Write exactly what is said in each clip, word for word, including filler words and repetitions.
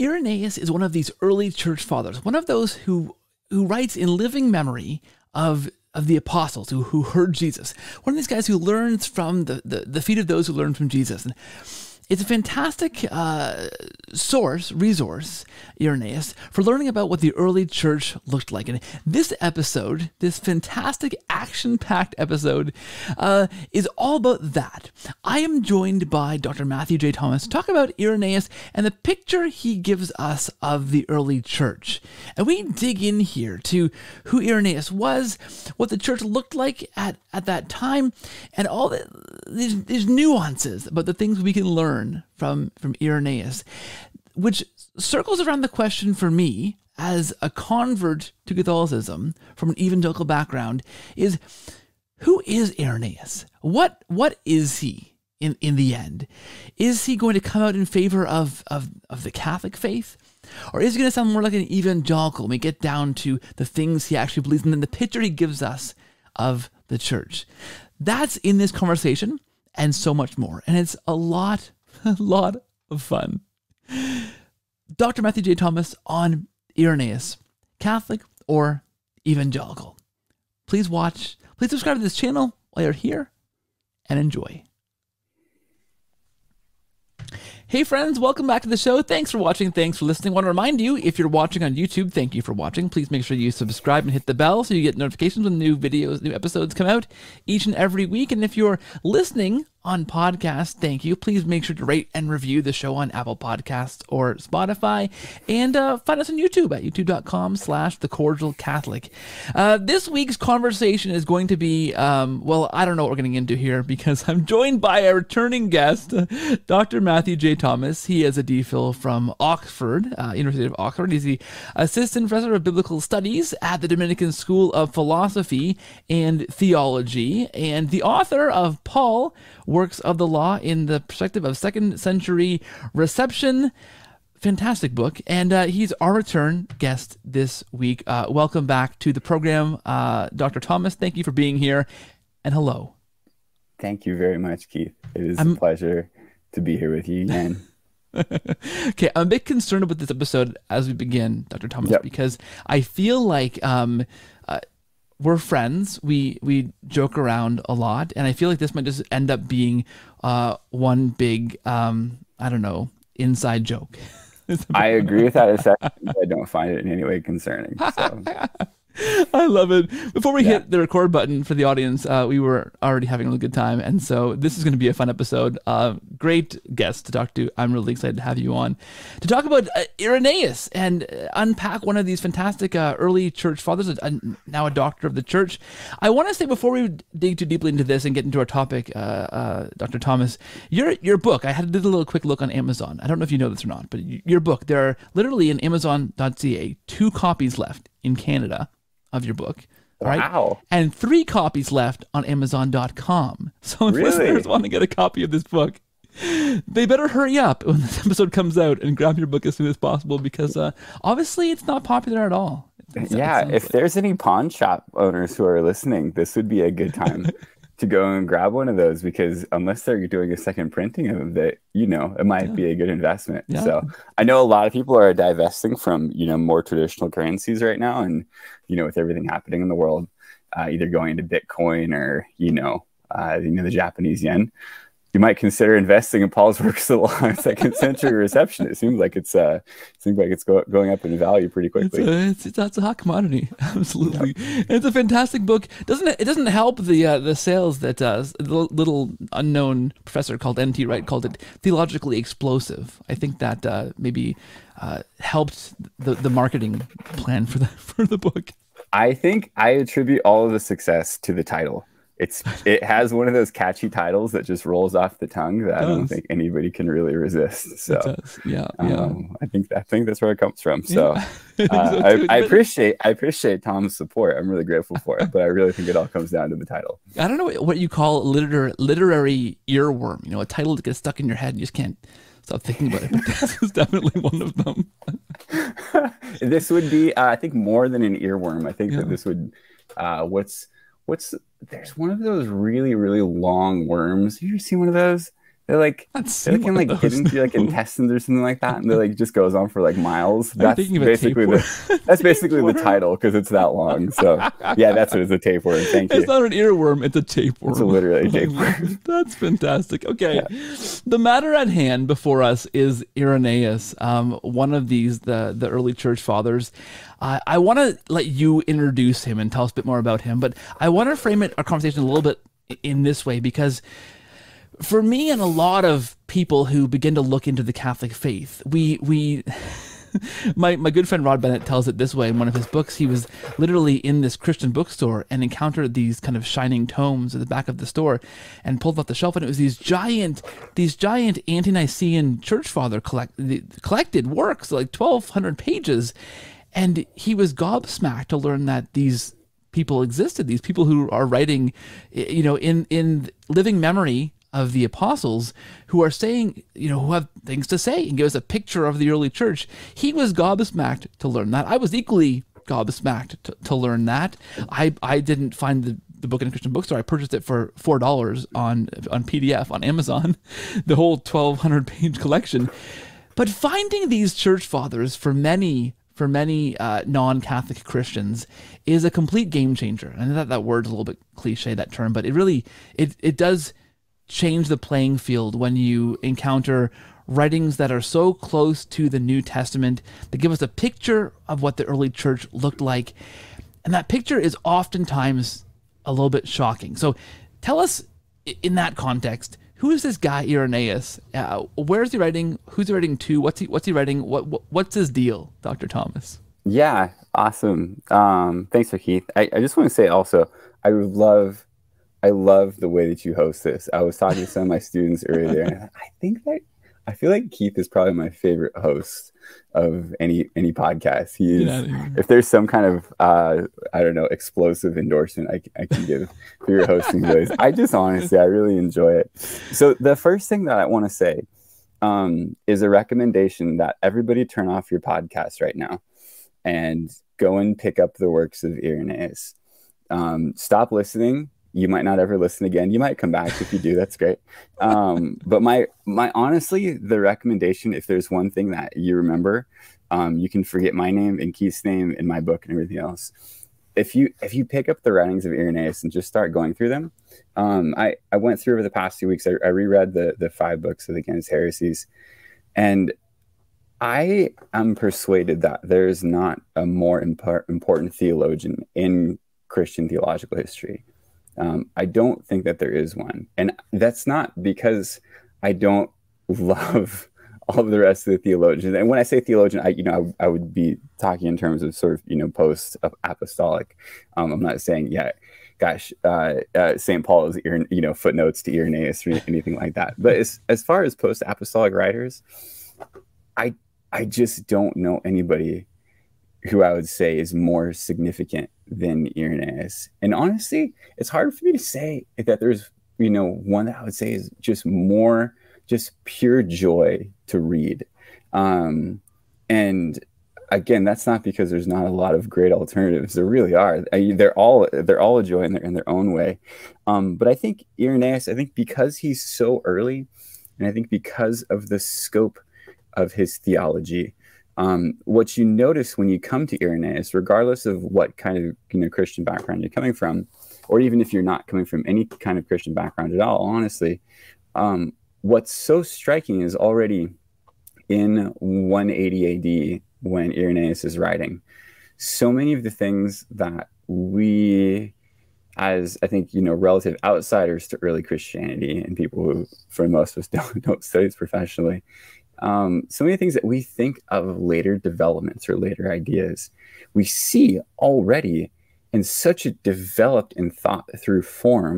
Irenaeus is one of these early church fathers, one of those who who writes in living memory of of the apostles who, who heard Jesus, one of these guys who learns from the, the, the feet of those who learn from Jesus. And it's a fantastic uh, source, resource, Irenaeus, for learning about what the early church looked like. And this episode, this fantastic action-packed episode, uh, is all about that. I am joined by Doctor Matthew J. Thomas to talk about Irenaeus and the picture he gives us of the early church. And we dig in here to who Irenaeus was, what the church looked like at, at that time, and all the, these, these nuances about the things we can learn from from Irenaeus, which circles around the question for me as a convert to Catholicism from an evangelical background is, who is Irenaeus? What what is he in, in the end? Is he going to come out in favor of, of, of the Catholic faith? Or is he going to sound more like an evangelical when we get down to the things he actually believes and then the picture he gives us of the church? That's in this conversation and so much more. And it's a lot A lot of fun. Doctor Matthew J. Thomas on Irenaeus, Catholic or evangelical. Please watch, please subscribe to this channel while you're here, and enjoy. Hey friends, welcome back to the show. Thanks for watching. Thanks for listening. I want to remind you, if you're watching on YouTube, thank you for watching. Please make sure you subscribe and hit the bell so you get notifications when new videos, new episodes come out each and every week. And if you're listening on podcast, thank you. Please make sure to rate and review the show on Apple Podcasts or Spotify. And uh, find us on YouTube at youtube.com slash The Cordial Catholic. Uh, this week's conversation is going to be, um, well, I don't know what we're getting into here because I'm joined by a returning guest, Doctor Matthew J. Thomas. He is a DPhil from Oxford, uh, University of Oxford. He's the Assistant Professor of Biblical Studies at the Dominican School of Philosophy and Theology, and the author of Paul's Works of the Law in the Perspective of Second Century Reception. Fantastic book, and uh, he's our return guest this week. Uh, welcome back to the program, uh, Doctor Thomas. Thank you for being here, and hello. Thank you very much, Keith. It is I'm a pleasure to be here with you again. Okay, I'm a bit concerned about this episode as we begin, Doctor Thomas, yep. because I feel like um, uh, we're friends. We we joke around a lot, and I feel like this might just end up being uh, one big, um, I don't know, inside joke. I agree with that. Assessment. I don't find it in any way concerning. So. I love it. Before we yeah. hit the record button for the audience, uh, we were already having a good time. And so this is going to be a fun episode. Uh, great guest to talk to. I'm really excited to have you on to talk about uh, Irenaeus and unpack one of these fantastic uh, early church fathers, uh, now a doctor of the church. I want to say before we dig too deeply into this and get into our topic, uh, uh, Doctor Thomas, your your book, I had did a little quick look on Amazon. I don't know if you know this or not, but your book, there are literally in amazon dot c a two copies left in Canada of your book, all right? Wow. And three copies left on amazon dot com. So if really? listeners want to get a copy of this book, they better hurry up when this episode comes out and grab your book as soon as possible, because uh, obviously it's not popular at all. It's, yeah, if like. there's any pawn shop owners who are listening, this would be a good time to go and grab one of those, because unless they're doing a second printing of it, you know, it might yeah. be a good investment. Yeah. So I know a lot of people are divesting from, you know, more traditional currencies right now. And, you know, with everything happening in the world, uh, either going to Bitcoin or, you know, uh, you know, the Japanese yen, you might consider investing in Paul's Works of the Law in Second Century Reception. It seems like it's uh, seems like it's go going up in value pretty quickly. It's a, it's, it's, that's a hot commodity, absolutely. Yep. It's a fantastic book. Doesn't it? It doesn't help the uh, the sales that uh, the little unknown professor called N T Wright called it theologically explosive. I think that uh, maybe uh, helped the the marketing plan for the for the book. I think I attribute all of the success to the title. It's it has one of those catchy titles that just rolls off the tongue that I don't think anybody can really resist. So yeah, um, yeah, I think I think that's where it comes from. So, yeah. uh, so I, I appreciate I appreciate Tom's support. I'm really grateful for it, but I really think it all comes down to the title. I don't know what you call liter literary earworm. You know, a title that gets stuck in your head and you just can't stop thinking about it. But this is definitely one of them. This would be, uh, I think, more than an earworm. I think yeah. that this would uh, what's what's. There's one of those really, really long worms. Have you ever seen one of those? They're like, they can like get into like intestines or something like that, and they like just goes on for like miles. That's basically the that's basically the title because it's that long. So yeah, that's what it's a tapeworm. Thank you. It's not an earworm; it's a tapeworm. It's a literally a tapeworm. That's fantastic. Okay, yeah. The matter at hand before us is Irenaeus, um, one of these the the early church fathers. Uh, I want to let you introduce him and tell us a bit more about him, but I want to frame it our conversation a little bit in this way because. For me and a lot of people who begin to look into the Catholic faith, we we my my good friend Rod Bennett tells it this way in one of his books. He was literally in this Christian bookstore and encountered these kind of shining tomes at the back of the store and pulled off the shelf, and it was these giant these giant Ante-Nicene church father collect the collected works, like twelve hundred pages, and he was gobsmacked to learn that these people existed, these people who are writing, you know, in in living memory of the apostles who are saying, you know, who have things to say and give us a picture of the early church. He was gobsmacked to learn that. I was equally gobsmacked to, to learn that. I, I didn't find the, the book in a Christian bookstore. I purchased it for four dollars on, on P D F on Amazon, the whole twelve hundred page collection. But finding these church fathers for many for many uh, non-Catholic Christians is a complete game changer. And I thought that word's a little bit cliche, that term, but it really, it, it does change the playing field when you encounter writings that are so close to the New Testament that give us a picture of what the early church looked like. And that picture is oftentimes a little bit shocking. So tell us in that context, who is this guy Irenaeus? Uh, where is he writing? Who's he writing to? What's he, what's he writing? What, what What's his deal, Doctor Thomas? Yeah, awesome. Um, thanks for Keith. I, I just want to say also, I would love I love the way that you host this. I was talking to some of my students earlier, and I think that I feel like Keith is probably my favorite host of any any podcast. He is, if there's some kind of uh, I don't know, explosive endorsement I, I can give for your hosting voice. I just honestly I really enjoy it. So the first thing that I want to say um, is a recommendation that everybody turn off your podcast right now and go and pick up the works of Irenaeus. Um, stop listening. You might not ever listen again. You might come back. If you do, that's great. Um, but my, my, honestly, the recommendation, if there's one thing that you remember, um, you can forget my name and Keith's name and my book and everything else. If you, if you pick up the writings of Irenaeus and just start going through them, um, I, I went through over the past few weeks, I, I reread the, the five books of the Canon's Heresies, and I am persuaded that there is not a more impor important theologian in Christian theological history. Um, I don't think that there is one. And that's not because I don't love all of the rest of the theologians. And when I say theologian, I, you know, I, I would be talking in terms of sort of, you know, post-apostolic. Um, I'm not saying, yeah, gosh, uh, uh, Saint Paul's, you know, footnotes to Irenaeus or anything like that. But as, as far as post-apostolic writers, I, I just don't know anybody who I would say is more significant than Irenaeus. And honestly, it's hard for me to say that there's, you know, one that I would say is just more, just pure joy to read. Um, and again, that's not because there's not a lot of great alternatives. There really are. I, they're all, they're all a joy in their, in their own way. Um, but I think Irenaeus, I think because he's so early, and I think because of the scope of his theology, Um, what you notice when you come to Irenaeus, regardless of what kind of, you know, Christian background you're coming from, or even if you're not coming from any kind of Christian background at all, honestly, um, what's so striking is already in one eighty A D when Irenaeus is writing, so many of the things that we, as I think, you know, relative outsiders to early Christianity and people who, for most of us, don't, don't study this professionally, Um, so many things that we think of later developments or later ideas, we see already in such a developed and thought through form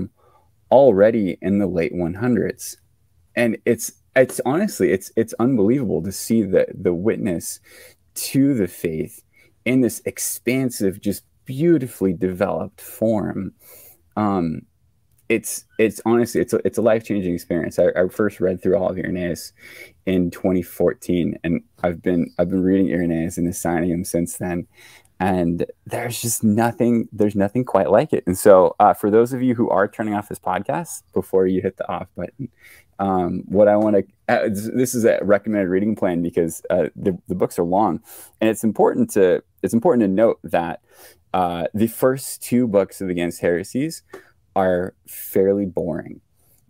already in the late one hundreds. And it's, it's honestly, it's, it's unbelievable to see the, the witness to the faith in this expansive, just beautifully developed form. Um, It's it's honestly it's a, it's a life-changing experience. I, I first read through all of Irenaeus in twenty fourteen, and I've been I've been reading Irenaeus and assigning him since then. And there's just nothing there's nothing quite like it. And so uh, for those of you who are turning off this podcast before you hit the off button, Um, what I want to, uh, this is a recommended reading plan because uh, the, the books are long, and it's important to it's important to note that uh, the first two books of Against Heresies are fairly boring.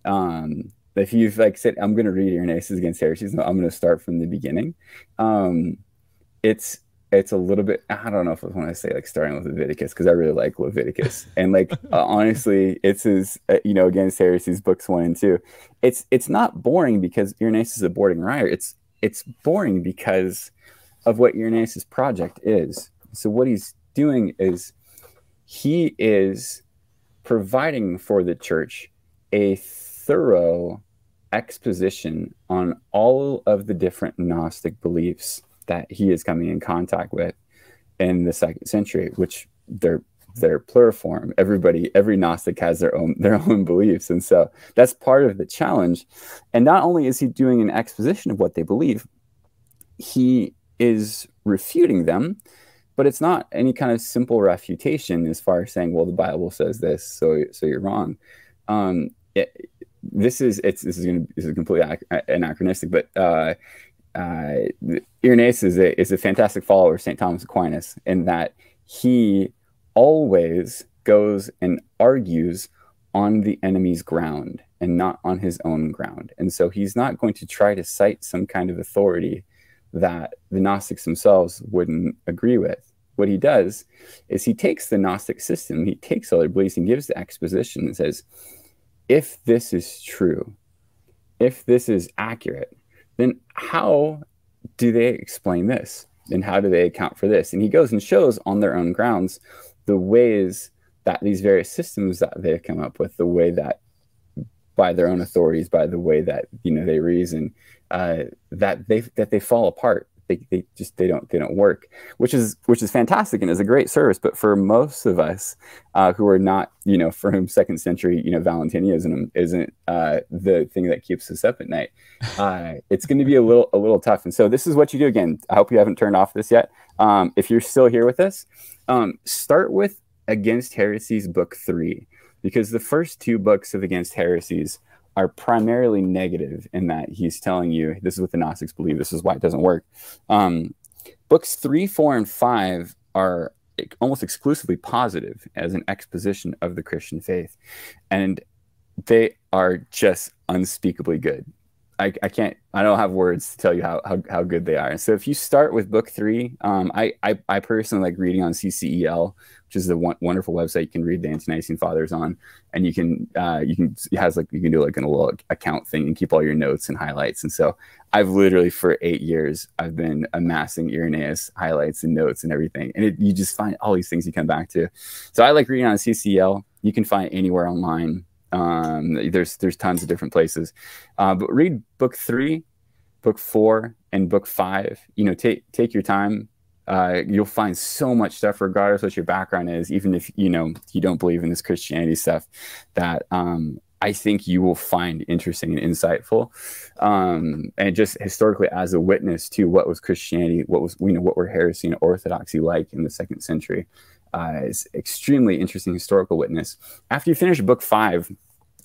Um, if you've like said, I'm going to read Irenaeus' Against Heresies, I'm going to start from the beginning. Um, it's it's a little bit, I don't know if I want to say like starting with Leviticus, because I really like Leviticus, and like uh, honestly, it's his uh, you know Against Heresies books one and two. It's it's not boring because Irenaeus is a boring writer. It's it's boring because of what Irenaeus' project is. So what he's doing is he is providing for the church a thorough exposition on all of the different Gnostic beliefs that he is coming in contact with in the second century, which they're they're pluriform. Everybody, every Gnostic has their own their own beliefs, and so that's part of the challenge. And not only is he doing an exposition of what they believe, he is refuting them, but it's not any kind of simple refutation as far as saying, "Well, the Bible says this, so so you're wrong." Um, it, this is it's this is going to this is completely anachronistic, but. Uh, uh Irenaeus is a, is a fantastic follower of Saint Thomas Aquinas, in that he always goes and argues on the enemy's ground and not on his own ground. And so he's not going to try to cite some kind of authority that the Gnostics themselves wouldn't agree with. What he does is he takes the Gnostic system, he takes all their beliefs and gives the exposition and says, if this is true, if this is accurate, then how do they explain this? And how do they account for this? And he goes and shows on their own grounds the ways that these various systems that they've come up with, the way that by their own authorities, by the way that you know they reason, uh, that they that they fall apart. They, they just they don't they don't work, which is which is fantastic and is a great service. But for most of us uh, who are not you know for whom second century you know Valentinianism isn't uh, the thing that keeps us up at night, uh, it's going to be a little a little tough. And so this is what you do. Again, I hope you haven't turned off this yet. Um, if you're still here with us, um, start with Against Heresies book three, because the first two books of Against Heresies are primarily negative, in that he's telling you this is what the Gnostics believe, this is why it doesn't work. Um, books three, four, and five are almost exclusively positive as an exposition of the Christian faith, and they are just unspeakably good. I, I can't, I don't have words to tell you how, how, how good they are. So if you start with book three, um, I, I, I personally like reading on C C E L, which is the one, wonderful website you can read the Ante-Nicene Fathers on, and you can, uh, you can it has like you can do like an little account thing and keep all your notes and highlights. And so I've literally for eight years I've been amassing Irenaeus highlights and notes and everything, and it, you just find all these things you come back to. So I like reading on C C E L. You can find anywhere online. Um, there's there's tons of different places, uh, but read book three, book four, and book five. You know, take take your time. Uh, you'll find so much stuff, regardless what your background is, even if you know you don't believe in this Christianity stuff, that um, I think you will find interesting and insightful, um, and just historically as a witness to what was Christianity, what was you know what were heresy and orthodoxy like in the second century. Uh, it's extremely interesting historical witness. After you finish book five,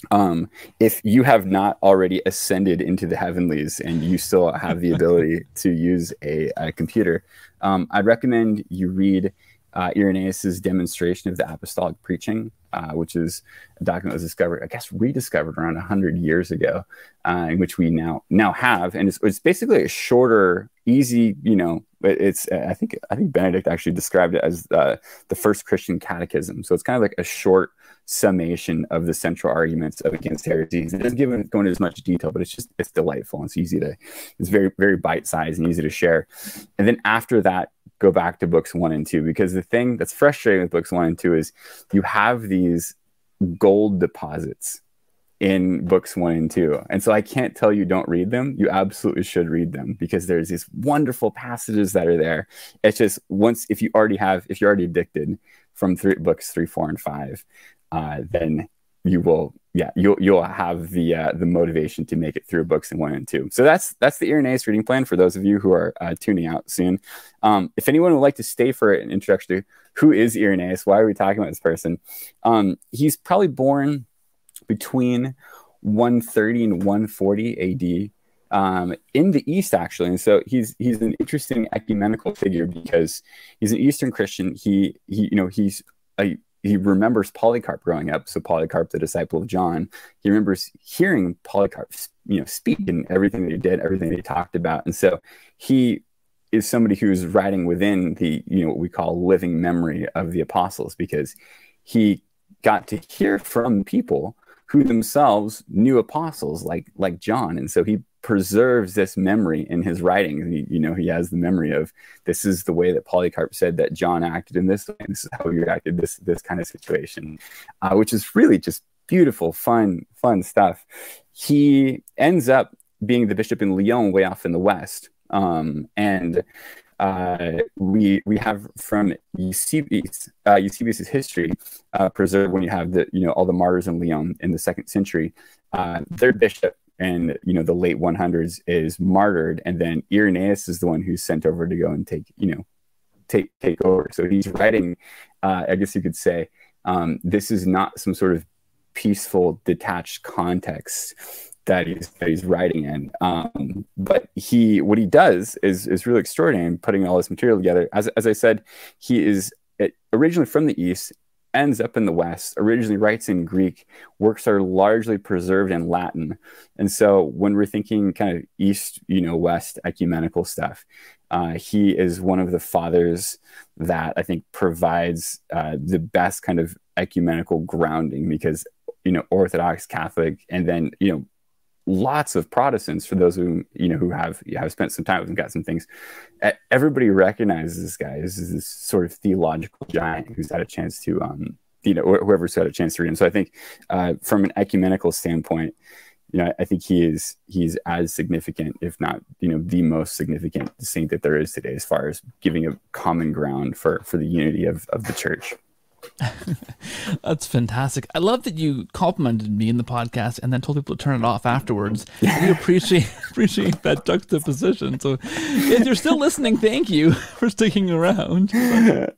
um, if you have not already ascended into the heavenlies and you still have the ability to use a, a computer, um, I'd recommend you read uh, Irenaeus's Demonstration of the Apostolic Preaching, uh, which is a document that was discovered, I guess rediscovered around a hundred years ago, uh, in which we now now have. And it's, it's basically a shorter, easy, you know, it's I think I think Benedict actually described it as uh, the first Christian catechism. So it's kind of like a short summation of the central arguments of Against Heresies. It doesn't give it going into as much detail, but it's just it's delightful. And it's easy to it's very very bite sized and easy to share. And then after that, go back to books one and two, because the thing that's frustrating with books one and two is you have these gold deposits in books one and two. And so I can't tell you don't read them. You absolutely should read them, because there's these wonderful passages that are there. It's just once, if you already have, if you're already addicted from three books, three, four, and five, uh, then you will, yeah, you'll, you'll have the, uh, the motivation to make it through books in one and two. So that's, that's the Irenaeus reading plan for those of you who are uh, tuning out soon. Um, if anyone would like to stay for an introduction to who is Irenaeus, why are we talking about this person? Um, he's probably born between one thirty and one forty A D um, in the East, actually. And so he's he's an interesting ecumenical figure because he's an Eastern Christian. He he you know he's a He remembers Polycarp growing up. So Polycarp, the disciple of John, he remembers hearing Polycarp, you know, speak and everything they did, everything they talked about. And so he is somebody who's writing within the, you know, what we call living memory of the apostles, because he got to hear from people who themselves knew apostles like, like John. And so he preserves this memory in his writing. He, you know, he has the memory of, this is the way that Polycarp said that John acted in this way, and this is how he reacted, this, this kind of situation, uh, which is really just beautiful, fun, fun stuff. He ends up being the bishop in Lyon, way off in the West. Um, and uh, we, we have from Eusebius, uh, Eusebius's history uh, preserved when you have the, you know, all the martyrs in Lyon in the second century, uh, their bishop, and you know the late one hundreds is martyred, and then Irenaeus is the one who's sent over to go and take you know take take over. So he's writing, uh, I guess you could say, um, this is not some sort of peaceful, detached context that he's that he's writing in. Um, but he what he does is is really extraordinary, putting all this material together. As as I said, he is originally from the East, ends up in the West, originally writes in Greek, works are largely preserved in Latin. And so when we're thinking kind of East, you know, West ecumenical stuff, uh, he is one of the fathers that I think provides uh, the best kind of ecumenical grounding, because, you know, Orthodox, Catholic, and then, you know, lots of Protestants, for those who, you know, who have, you know, have spent some time with him, got some things. Everybody recognizes this guy. This is this sort of theological giant who's had a chance to, um, you know, whoever's had a chance to read him. So I think uh, from an ecumenical standpoint, you know, I think he is, he's as significant, if not, you know, the most significant saint that there is today, as far as giving a common ground for, for the unity of, of the church. That's fantastic. I love that you complimented me in the podcast and then told people to turn it off afterwards. We appreciate appreciate that juxtaposition. So if you're still listening, thank you for sticking around. But,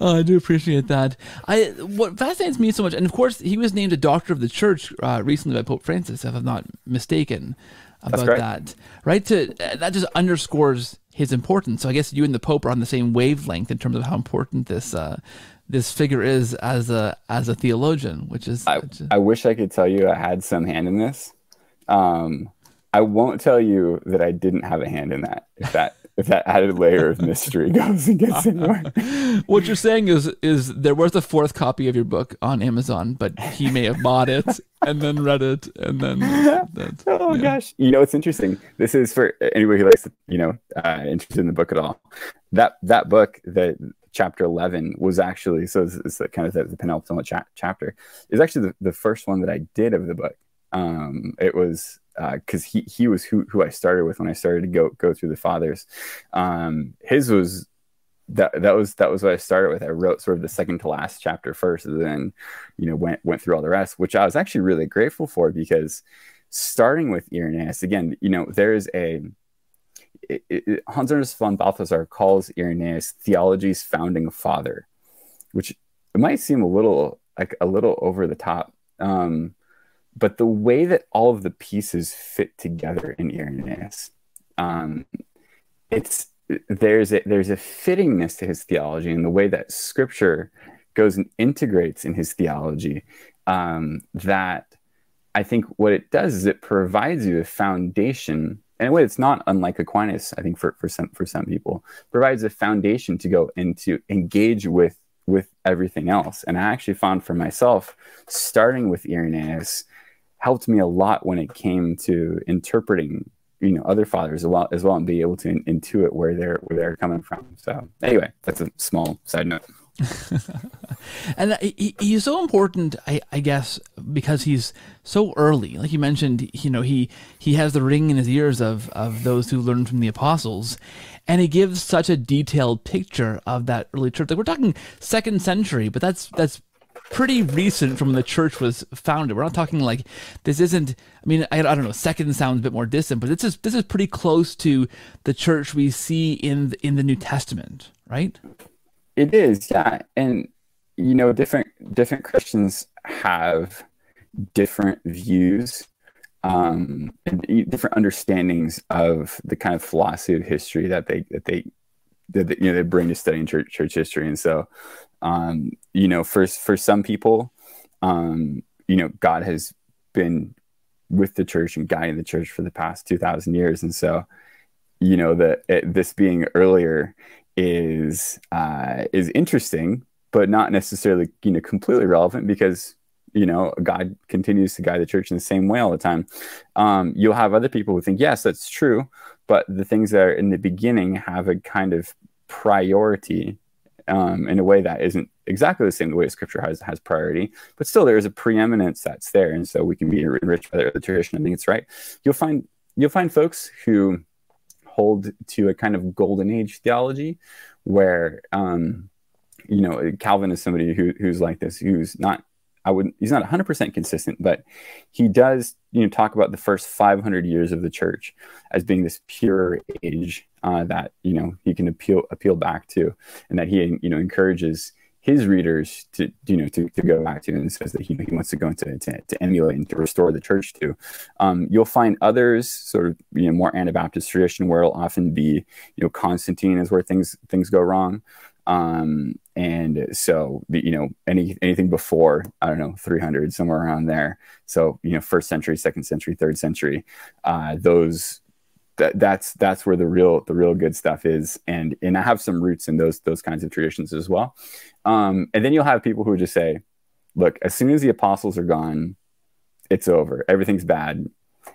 uh, I do appreciate that. I what fascinates me so much, and of course he was named a Doctor of the Church uh, recently by Pope Francis, if I'm not mistaken about that. Right? To uh, that just underscores his importance. So I guess you and the Pope are on the same wavelength in terms of how important this uh, this figure is as a as a theologian, which is. I, which is... I wish I could tell you I had some hand in this. Um, I won't tell you that I didn't have a hand in that. If that if that added layer of mystery goes and gets anywhere. What you're saying is is there was a fourth copy of your book on Amazon, but he may have bought it and then read it and then. That, oh yeah. Gosh! You know, it's interesting. This is for anybody who likes to, you know, uh, interested in the book at all. That that book that. Chapter eleven was actually, so it's, it's kind of the, the penultimate cha chapter, is actually the, the first one that I did of the book. Um, it was because uh, he he was who who I started with when I started to go go through the fathers. Um, his was that that was that was what I started with. I wrote sort of the second to last chapter first, and then you know went went through all the rest, which I was actually really grateful for, because starting with Irenaeus again, you know, there is a. It, it, Hans Urs von Balthasar calls Irenaeus theology's founding father, which it might seem a little like a little over the top, um, but the way that all of the pieces fit together in Irenaeus, um, it's there's a, there's a fittingness to his theology and the way that Scripture goes and integrates in his theology, um, that I think what it does is it provides you a foundation. And in a way, it's not unlike Aquinas, I think, for, for, some, for some people, provides a foundation to go and to engage with, with everything else. And I actually found for myself, starting with Irenaeus helped me a lot when it came to interpreting, you know, other fathers as well, as well and be able to in, intuit where they're, where they're coming from. So anyway, that's a small side note. And he, he's so important, I, I guess, because he's so early. Like you mentioned, you know, he he has the ring in his ears of of those who learned from the apostles, and he gives such a detailed picture of that early church. Like we're talking second century, but that's that's pretty recent from when the church was founded. We're not talking like this isn't. I mean, I, I don't know. Second sounds a bit more distant, but this is this is pretty close to the church we see in in the New Testament, right? It is, yeah, and you know, different different Christians have different views um, different understandings of the kind of philosophy of history that they that they that they, you know they bring to studying church church history. And so, um, you know, for for some people, um, you know, God has been with the church and guiding the church for the past two thousand years, and so, you know, the it, this being earlier is uh, is interesting, but not necessarily, you know, completely relevant, because, you know, God continues to guide the church in the same way all the time. Um, you'll have other people who think, yes, that's true, but the things that are in the beginning have a kind of priority um, in a way that isn't exactly the same the way Scripture has has priority, but still there is a preeminence that's there, and so we can be enriched by the tradition. I think it's right. You'll find you'll find folks who hold to a kind of golden age theology, where um, you know, Calvin is somebody who who's like this, who's not I wouldn't he's not one hundred percent consistent, but he does, you know, talk about the first five hundred years of the church as being this pure age uh, that, you know, he can appeal appeal back to, and that he, you know, encourages his readers to, you know, to, to go back to, and says that he, he wants to go into to, to emulate and to restore the church to. Um, you'll find others, sort of, you know, more Anabaptist tradition, where it'll often be, you know, Constantine is where things things go wrong, um, and so the, you know, any anything before, I don't know, three hundred, somewhere around there. So, you know, first century, second century, third century, uh, those. That, that's that's where the real the real good stuff is, and and I have some roots in those those kinds of traditions as well. Um, and then you'll have people who just say, "Look, as soon as the apostles are gone, it's over. Everything's bad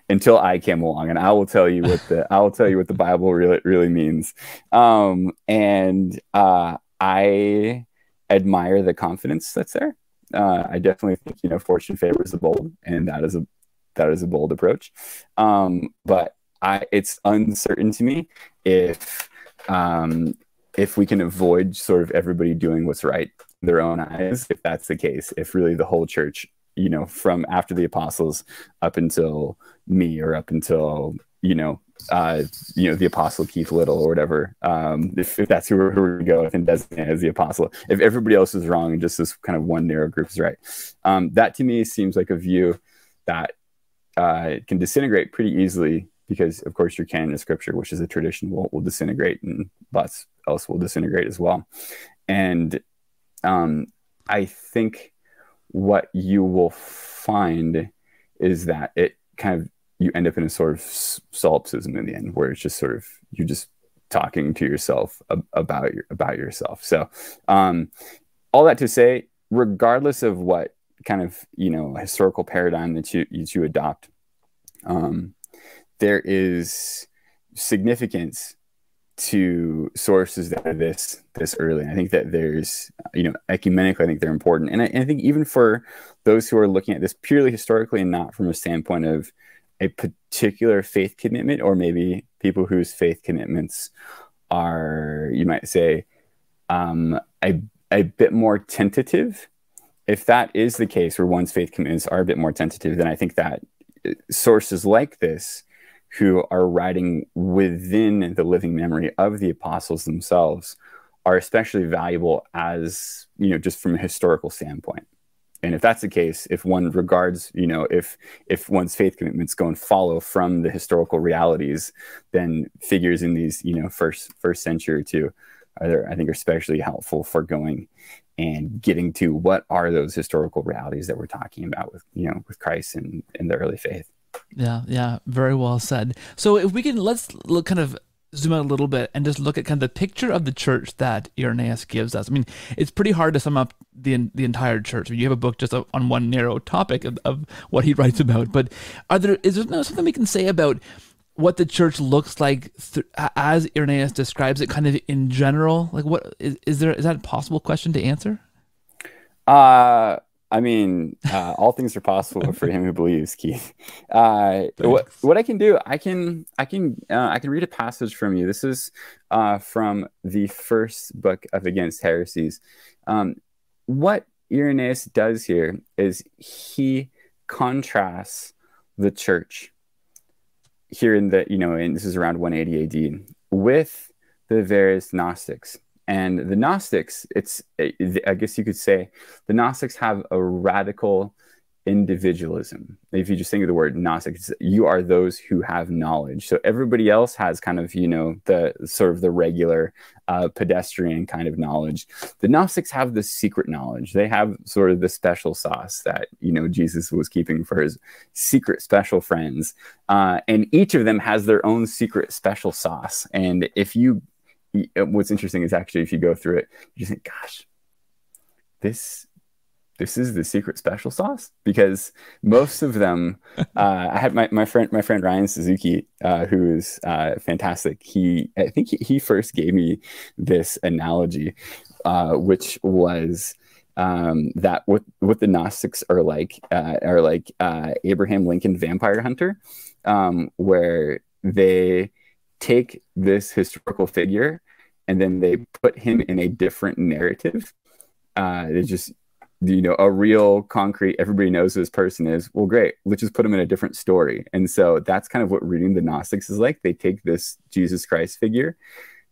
until I came along, and I will tell you what the I will tell you what the Bible really really means." Um, and uh, I admire the confidence that's there. Uh, I definitely think, you know, fortune favors the bold, and that is a that is a bold approach. Um, but I, it's uncertain to me if um, if we can avoid sort of everybody doing what's right in their own eyes, if that's the case, if really the whole church, you know, from after the apostles up until me, or up until, you know, uh, you know, the apostle Keith Little or whatever, um, if, if that's who we're, who we're going to go with and designate as the apostle, if everybody else is wrong and just this kind of one narrow group is right, um, that to me seems like a view that uh, can disintegrate pretty easily. Because, of course, your canon of Scripture, which is a tradition, will, will disintegrate, and lots else will disintegrate as well. And um, I think what you will find is that it kind of, you end up in a sort of solipsism in the end, where it's just sort of, you're just talking to yourself ab about your about yourself. So um, all that to say, regardless of what kind of, you know, historical paradigm that you that you adopt, um, there is significance to sources that are this this early. And I think that there's, you know, ecumenically, I think they're important. And I, and I think even for those who are looking at this purely historically and not from a standpoint of a particular faith commitment, or maybe people whose faith commitments are, you might say, um, a, a bit more tentative. If that is the case, where one's faith commitments are a bit more tentative, then I think that sources like this, who are writing within the living memory of the apostles themselves, are especially valuable as, you know, just from a historical standpoint. And if that's the case, if one regards, you know, if if one's faith commitments go and follow from the historical realities, then figures in these, you know, first first century or two are there, I think, are especially helpful for going and getting to what are those historical realities that we're talking about with, you know, with Christ and, and the early faith. Yeah, yeah, very well said. So if we can, let's look, kind of zoom out a little bit and just look at kind of the picture of the church that Irenaeus gives us. I mean, it's pretty hard to sum up the the entire church. I mean, you have a book just on one narrow topic of, of what he writes about. But are there is there something we can say about what the church looks like th as Irenaeus describes it, kind of in general? Like, what is is there is that a possible question to answer? Uh. I mean, uh, all things are possible for him who believes, Keith. Uh, what what I can do, I can I can uh, I can read a passage from you. This is uh, from the first book of Against Heresies. Um, what Irenaeus does here is he contrasts the church here in the, you know, and this is around one eighty A D, with the various Gnostics. And the Gnostics, it's, I guess you could say, the Gnostics have a radical individualism. If you just think of the word Gnostic, it's, you are those who have knowledge. So everybody else has kind of, you know, the sort of the regular uh, pedestrian kind of knowledge. The Gnostics have the secret knowledge. They have sort of the special sauce that, you know, Jesus was keeping for his secret special friends. Uh, and each of them has their own secret special sauce. And if you, what's interesting is actually if you go through it, you just think, gosh, this This is the secret special sauce, because most of them, uh, I had my, my friend, my friend, Ryan Suzuki, uh, who is uh, fantastic. He, I think he, he first gave me this analogy, uh, which was um, that what, what the Gnostics are like, uh, are like uh, Abraham Lincoln Vampire Hunter, um, where they take this historical figure and then they put him in a different narrative. Uh, they just, you know, a real concrete, everybody knows who this person is. Well, great. Let's just put them in a different story. And so that's kind of what reading the Gnostics is like. They take this Jesus Christ figure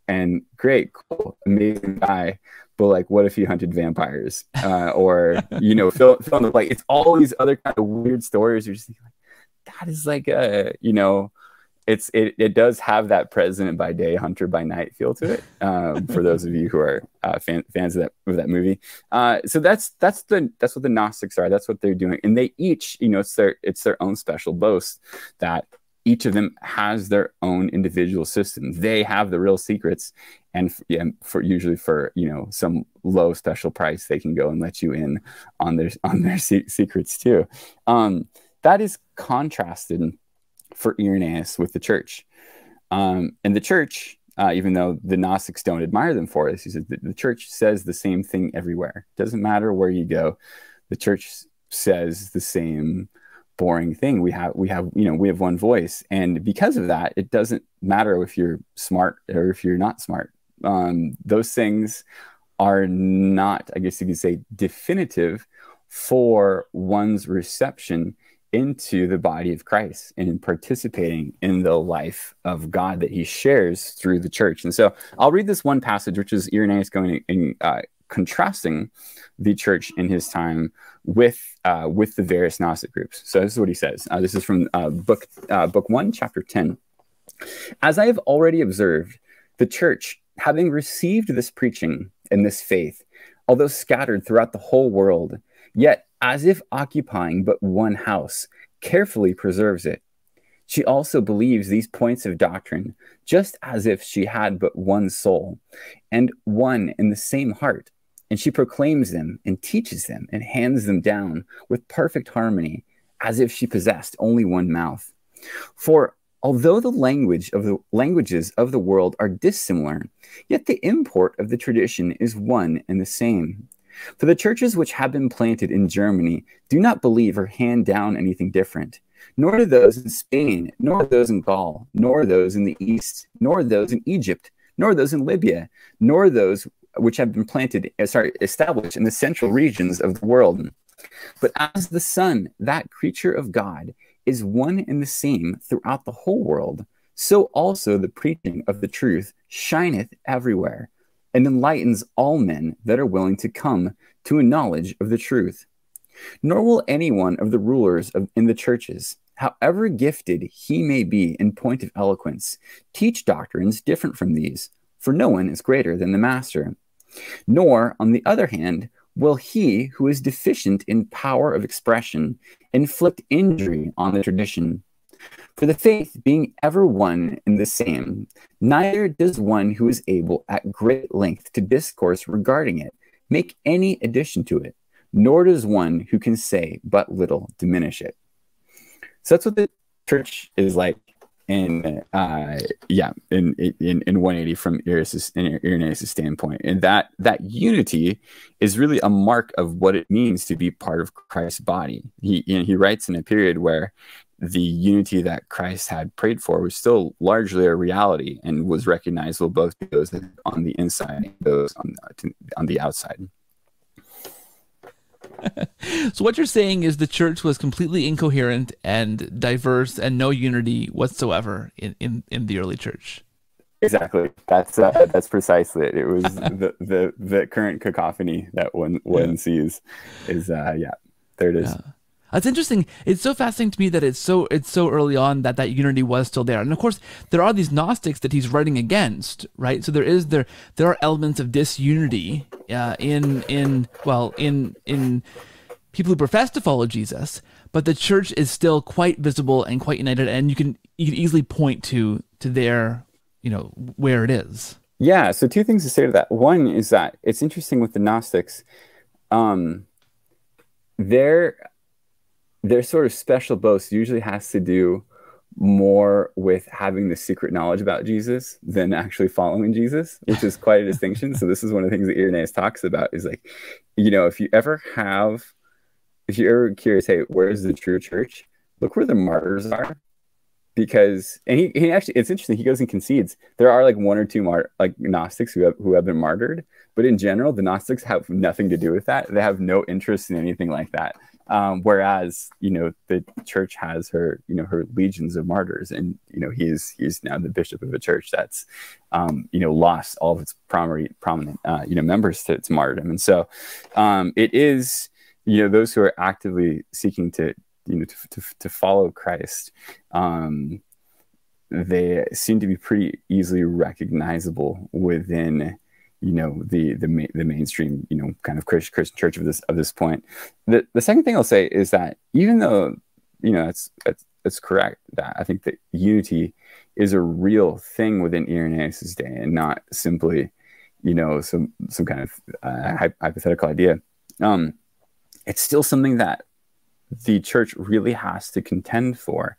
and great, cool, amazing guy. But like, what if he hunted vampires? Uh, or, you know, fill, fill in the blank. It's all these other kind of weird stories. You're just thinking, like, that is like a, you know, it's, it, it does have that president by day, hunter by night feel to it. Um, for those of you who are uh, fan, fans of that, of that movie. Uh, so that's, that's the, that's what the Gnostics are. That's what they're doing. And they each, you know, it's their, it's their own special boast that each of them has their own individual system. They have the real secrets, and yeah, for usually for, you know, some low special price, they can go and let you in on their, on their se secrets too. Um, that is contrasted for Irenaeus with the church. Um, and the church, uh, even though the Gnostics don't admire them for this, he said, the, the church says the same thing everywhere. It doesn't matter where you go. The church says the same boring thing. We have, we have, you know, we have one voice. And because of that, it doesn't matter if you're smart or if you're not smart. Um, those things are not, I guess you could say, definitive for one's reception into the body of Christ and in participating in the life of God that he shares through the church. And so I'll read this one passage, which is Irenaeus going in uh, contrasting the church in his time with uh, with the various Gnostic groups. So this is what he says. Uh, this is from uh, book, uh, book one, chapter ten. As I have already observed, the church, having received this preaching and this faith, although scattered throughout the whole world, yet as if occupying but one house, carefully preserves it. She also believes these points of doctrine, just as if she had but one soul and one in the same heart, and she proclaims them and teaches them and hands them down with perfect harmony, as if she possessed only one mouth. For although the language of the languages of the world are dissimilar, yet the import of the tradition is one and the same. For the churches which have been planted in Germany do not believe or hand down anything different, nor do those in Spain, nor those in Gaul, nor those in the East, nor those in Egypt, nor those in Libya, nor those which have been planted, sorry, established in the central regions of the world. But as the Son, that creature of God, is one and the same throughout the whole world, so also the preaching of the truth shineth everywhere, and enlightens all men that are willing to come to a knowledge of the truth. Nor will any one of the rulers of, in the churches, however gifted he may be in point of eloquence, teach doctrines different from these, for no one is greater than the master. Nor, on the other hand, will he who is deficient in power of expression inflict injury on the tradition. For the faith being ever one and the same, neither does one who is able at great length to discourse regarding it make any addition to it, nor does one who can say but little diminish it. So that's what the church is like in, uh, yeah, in, in, in one eighty from Irenaeus' standpoint. And that, that unity is really a mark of what it means to be part of Christ's body. He, you know, he writes in a period where the unity that Christ had prayed for was still largely a reality and was recognizable both to those on the inside and those on the, on the outside. So what you're saying is the church was completely incoherent and diverse and no unity whatsoever in, in, in the early church. Exactly. That's uh, that's precisely it. It was the, the, the current cacophony that one, one yeah. sees is, uh, yeah, there it is. Yeah. It's interesting. It's so fascinating to me that it's so it's so early on that that unity was still there. And of course, there are these Gnostics that he's writing against, right? So there is there there are elements of disunity uh, in in well in in people who profess to follow Jesus, but the church is still quite visible and quite united, and you can you can easily point to to their you know where it is. Yeah. So two things to say to that. One is that it's interesting with the Gnostics, um, they're Their sort of special boast usually has to do more with having the secret knowledge about Jesus than actually following Jesus, which is quite a distinction. So this is one of the things that Irenaeus talks about is like, you know, if you ever have, if you're ever curious, hey, where's the true church? Look where the martyrs are. Because, and he, he actually, it's interesting, he goes and concedes. There are like one or two mar like Gnostics who have, who have been martyred, but in general, the Gnostics have nothing to do with that. They have no interest in anything like that. Um, whereas, you know, the church has her, you know, her legions of martyrs, and, you know, he is, he's now the bishop of a church that's, um, you know, lost all of its prominent, prominent uh, you know, members to its martyrdom. And so um, it is, you know, those who are actively seeking to, you know, to, to, to follow Christ, um, they seem to be pretty easily recognizable within, you know, the the ma the mainstream, you know, kind of Christian church of this of this point. The the second thing I'll say is that even though, you know, that's that's, that's correct that I think that unity is a real thing within Irenaeus's day and not simply, you know, some some kind of uh, hypothetical idea. Um, it's still something that the church really has to contend for,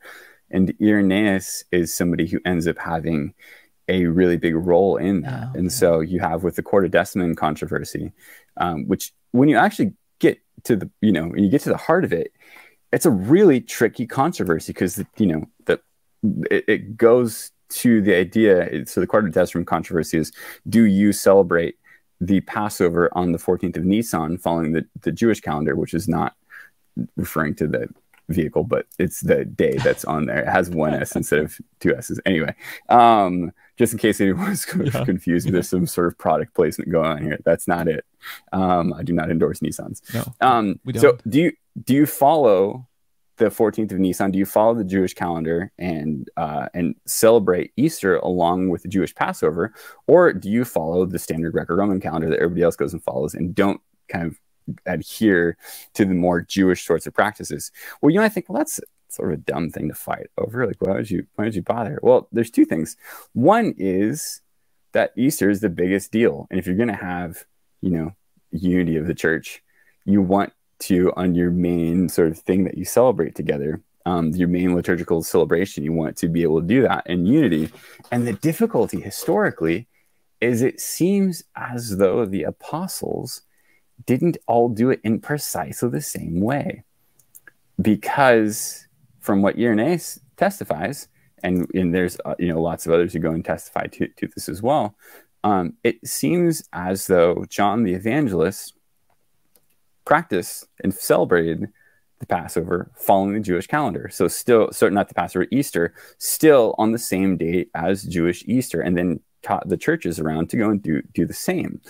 and Irenaeus is somebody who ends up having a really big role in that. Oh, okay. And so you have with the Quartodeciman controversy, um, which when you actually get to the, you know, when you get to the heart of it, it's a really tricky controversy because, you know, the, it, it goes to the idea. So the Quartodeciman controversy is, do you celebrate the Passover on the fourteenth of Nissan following the, the Jewish calendar, which is not referring to the vehicle, but it's the day that's on there. It has one S instead of two S's. Anyway, um, just in case anyone's yeah. confused, yeah. there's some sort of product placement going on here. That's not it. Um, I do not endorse Nissans. No, um, we don't. So do you, do you follow the fourteenth of Nissan? Do you follow the Jewish calendar and, uh, and celebrate Easter along with the Jewish Passover? Or do you follow the standard Greco-Roman calendar that everybody else goes and follows and don't kind of adhere to the more Jewish sorts of practices? Well, you know, I think, well, that's sort of a dumb thing to fight over. Like, why would you, why would you bother? Well, there's two things. One is that Easter is the biggest deal. And if you're going to have, you know, unity of the church, you want to, on your main sort of thing that you celebrate together, um, your main liturgical celebration, you want to be able to do that in unity. And the difficulty historically is it seems as though the apostles didn't all do it in precisely the same way, because from what Irenaeus testifies, and, and there's uh, you know, lots of others who go and testify to, to this as well, um, it seems as though John the Evangelist practiced and celebrated the Passover following the Jewish calendar. So still, so not the Passover, Easter, still on the same day as Jewish Easter, and then taught the churches around to go and do, do the same.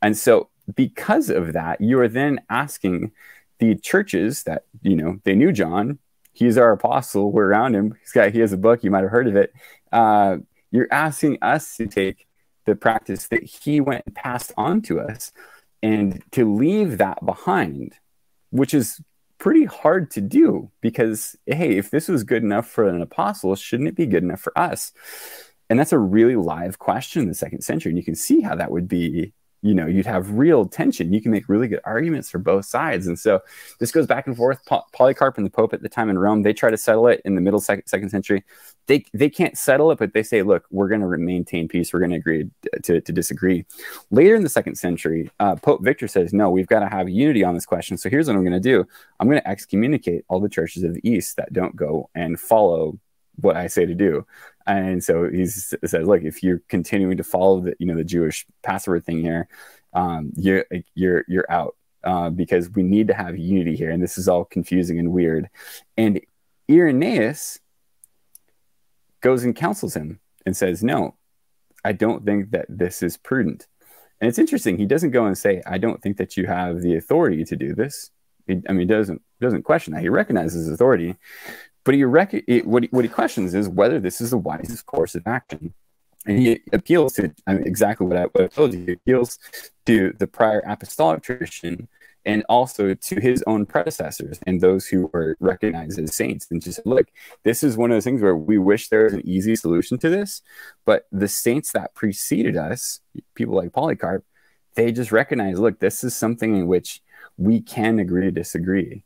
And so because of that, you are then asking the churches that, you know, they knew John, he's our apostle, we're around him, he's got, he has a book, you might have heard of it. Uh, you're asking us to take the practice that he went and passed on to us and to leave that behind, which is pretty hard to do because, hey, if this was good enough for an apostle, shouldn't it be good enough for us? And that's a really live question in the second century, and you can see how that would be. You know, you'd have real tension. You can make really good arguments for both sides. And so this goes back and forth. Po Polycarp and the Pope at the time in Rome, they try to settle it in the middle second, second century. They, they can't settle it, but they say, look, we're going to maintain peace. We're going to agree to, to disagree. Later in the second century, uh, Pope Victor says, no, we've got to have unity on this question. So here's what I'm going to do. I'm going to excommunicate all the churches of the East that don't go and follow what I say to do. And so he says, look, if you're continuing to follow the, you know, the Jewish Passover thing here, um, you're, you're, you're out, uh, because we need to have unity here. And this is all confusing and weird. And Irenaeus goes and counsels him and says, no, I don't think that this is prudent. And it's interesting. He doesn't go and say, I don't think that you have the authority to do this. He, I mean, he doesn't doesn't question that. He recognizes his authority, but he, rec he what he, what he questions is whether this is the wisest course of action. And he appeals to I mean, exactly what I, what I told you. He appeals to the prior apostolic tradition and also to his own predecessors and those who were recognized as saints. And just look, this is one of those things where we wish there was an easy solution to this, but the saints that preceded us, people like Polycarp, they just recognize, look, this is something in which we can agree to disagree.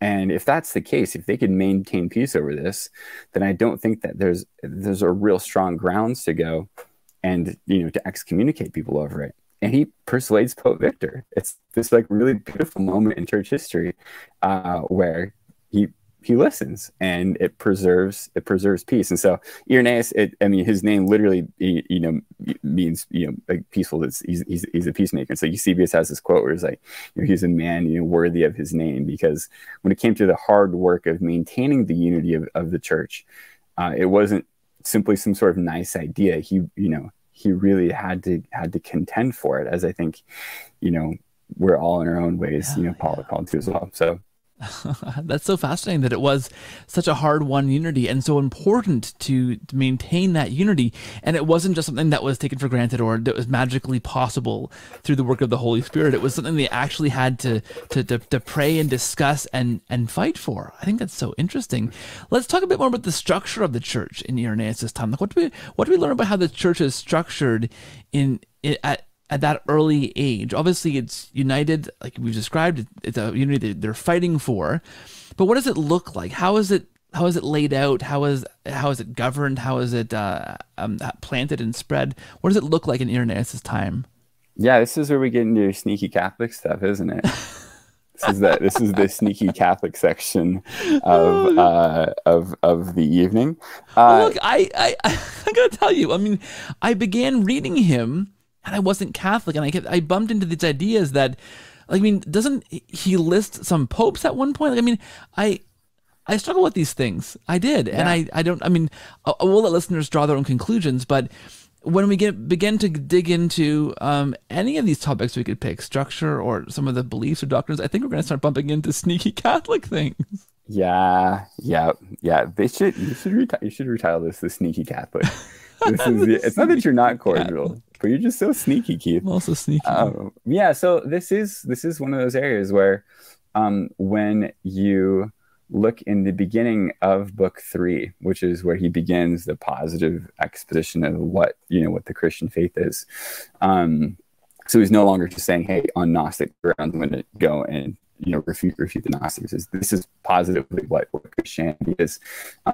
And if that's the case, if they can maintain peace over this, then I don't think that there's there's a real strong grounds to go and, you know, to excommunicate people over it. And he persuades Pope Victor. It's this like really beautiful moment in church history uh, where he he listens, and it preserves it preserves peace. And so Irenaeus, it, I mean, his name literally you, you know means you know like peaceful. It's, he's, he's he's a peacemaker. And so Eusebius has this quote where it's like, you know, he's a man you know worthy of his name, because when it came to the hard work of maintaining the unity of of the church, uh, it wasn't simply some sort of nice idea. He you know. He really had to had to contend for it, as I think, you know, we're all in our own ways, yeah, you know, Paul yeah. called to as well. So that's so fascinating that it was such a hard won unity and so important to, to maintain that unity. And it wasn't just something that was taken for granted or that was magically possible through the work of the Holy Spirit. It was something they actually had to to, to, to pray and discuss and, and fight for. I think that's so interesting. Let's talk a bit more about the structure of the church in Irenaeus' time. Like, what do we what do we learn about how the church is structured in, in at at that early age? Obviously it's united, like we've described, it's a unity that they're fighting for, but what does it look like? How is it, how is it laid out? How is, how is it governed? How is it uh, um, planted and spread? What does it look like in Irenaeus' time? Yeah, this is where we get into your sneaky Catholic stuff, isn't it? This is the, this is the sneaky Catholic section of uh, of of the evening. Uh, Look, I, I, I gotta tell you, I mean, I began reading him and I wasn't Catholic, and I kept, I bumped into these ideas that, like, I mean, doesn't he list some popes at one point? Like, I mean, I, I struggle with these things. I did, yeah. and I, I don't. I mean, I, I will let listeners draw their own conclusions, but when we get begin to dig into um, any of these topics, we could pick structure or some of the beliefs or doctrines. I think we're going to start bumping into sneaky Catholic things. Yeah, yeah, yeah. They should. You should. Reti you should retitle this the sneaky Catholic. This is the, it's not that you're not cordial, Catholic. But you're just so sneaky, Keith. I'm also sneaky. Um, yeah, so this is this is one of those areas where, um, when you look in the beginning of Book Three, which is where he begins the positive exposition of what you know what the Christian faith is. Um, so he's no longer just saying, "Hey, on Gnostic grounds, I'm going to go and you know refute refute the Gnostics." Is this is positively what, what Christianity is.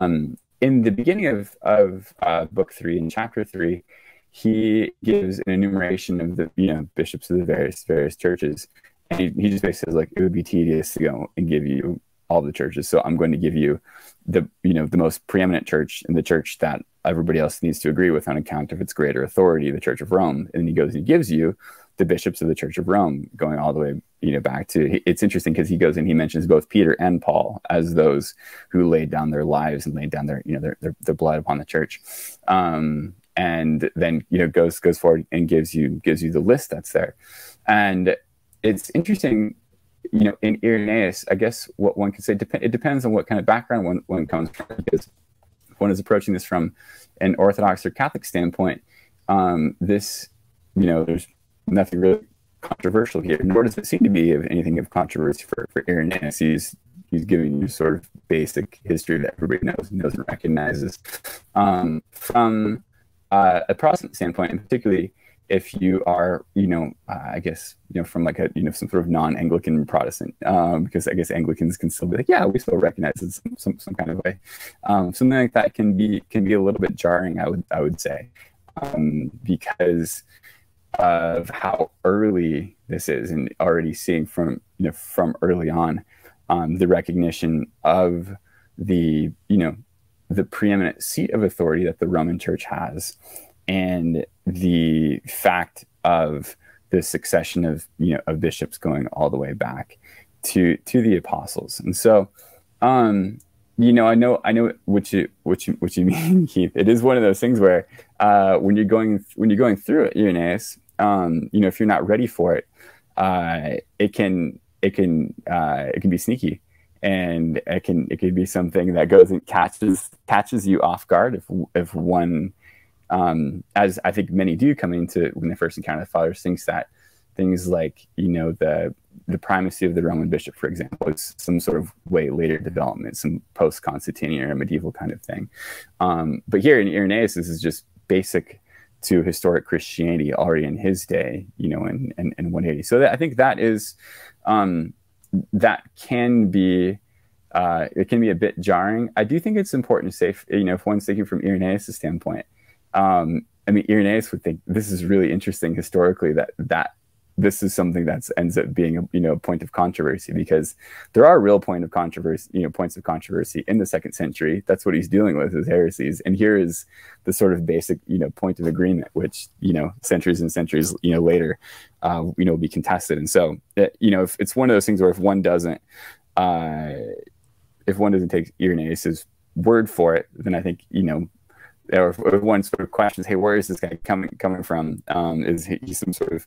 Um, in the beginning of of uh, Book Three, in Chapter Three, he gives an enumeration of the you know bishops of the various various churches, and he, he just basically says, like, it would be tedious to go and give you all the churches, so I'm going to give you the you know the most preeminent church and the church that everybody else needs to agree with on account of its greater authority, the Church of Rome. And then he goes and he gives you the bishops of the Church of Rome, going all the way you know back to. It's interesting because he goes and he mentions both Peter and Paul as those who laid down their lives and laid down their you know their their, their blood upon the church. Um, and then you know goes goes forward and gives you gives you the list that's there. And it's interesting, you know in Irenaeus, I guess what one could say, dep it depends on what kind of background one, one comes from, because if one is approaching this from an Orthodox or Catholic standpoint, um this you know there's nothing really controversial here, nor does it seem to be of anything of controversy for, for Irenaeus. He's he's giving you sort of basic history that everybody knows and knows and recognizes. Um from Uh, a Protestant standpoint, and particularly if you are, you know, uh, I guess, you know, from like a, you know, some sort of non-Anglican Protestant, um, because I guess Anglicans can still be like, yeah, we still recognize it some, some, some kind of way. Um, something like that can be can be a little bit jarring, I would I would say, um, because of how early this is, and already seeing from you know from early on, um, the recognition of the you know. the preeminent seat of authority that the Roman Church has, and the fact of the succession of you know of bishops going all the way back to to the apostles. And so, um, you know, I know I know what you what you what you mean, Keith. It is one of those things where uh, when you're going when you're going through it, Irenaeus, um, you know, if you're not ready for it, uh, it can it can uh, it can be sneaky, and it can it can be something that goes and catches catches you off guard if if one, um, as I think many do come into when they first encounter the Fathers, thinks that things like you know the the primacy of the Roman bishop, for example, is some sort of way later development, some post-Constantinian or medieval kind of thing. Um, but here in Irenaeus, this is just basic to historic Christianity already in his day, you know, in, in, in one eighty. So that, I think that is, um, that can be, uh, it can be a bit jarring. I do think it's important to say, if, you know, if one's thinking from Irenaeus' standpoint, um, I mean, Irenaeus would think this is really interesting historically that, that, this is something that ends up being a you know point of controversy, because there are real point of controversy you know points of controversy in the second century. That's what he's dealing with, his heresies, and here is the sort of basic you know point of agreement, which you know centuries and centuries you know later uh, you know will be contested. And so it, you know if it's one of those things where if one doesn't uh, if one doesn't take Irenaeus's word for it, then I think you know. Or if one sort of questions, hey, where is this guy coming coming from? Um, is he some sort of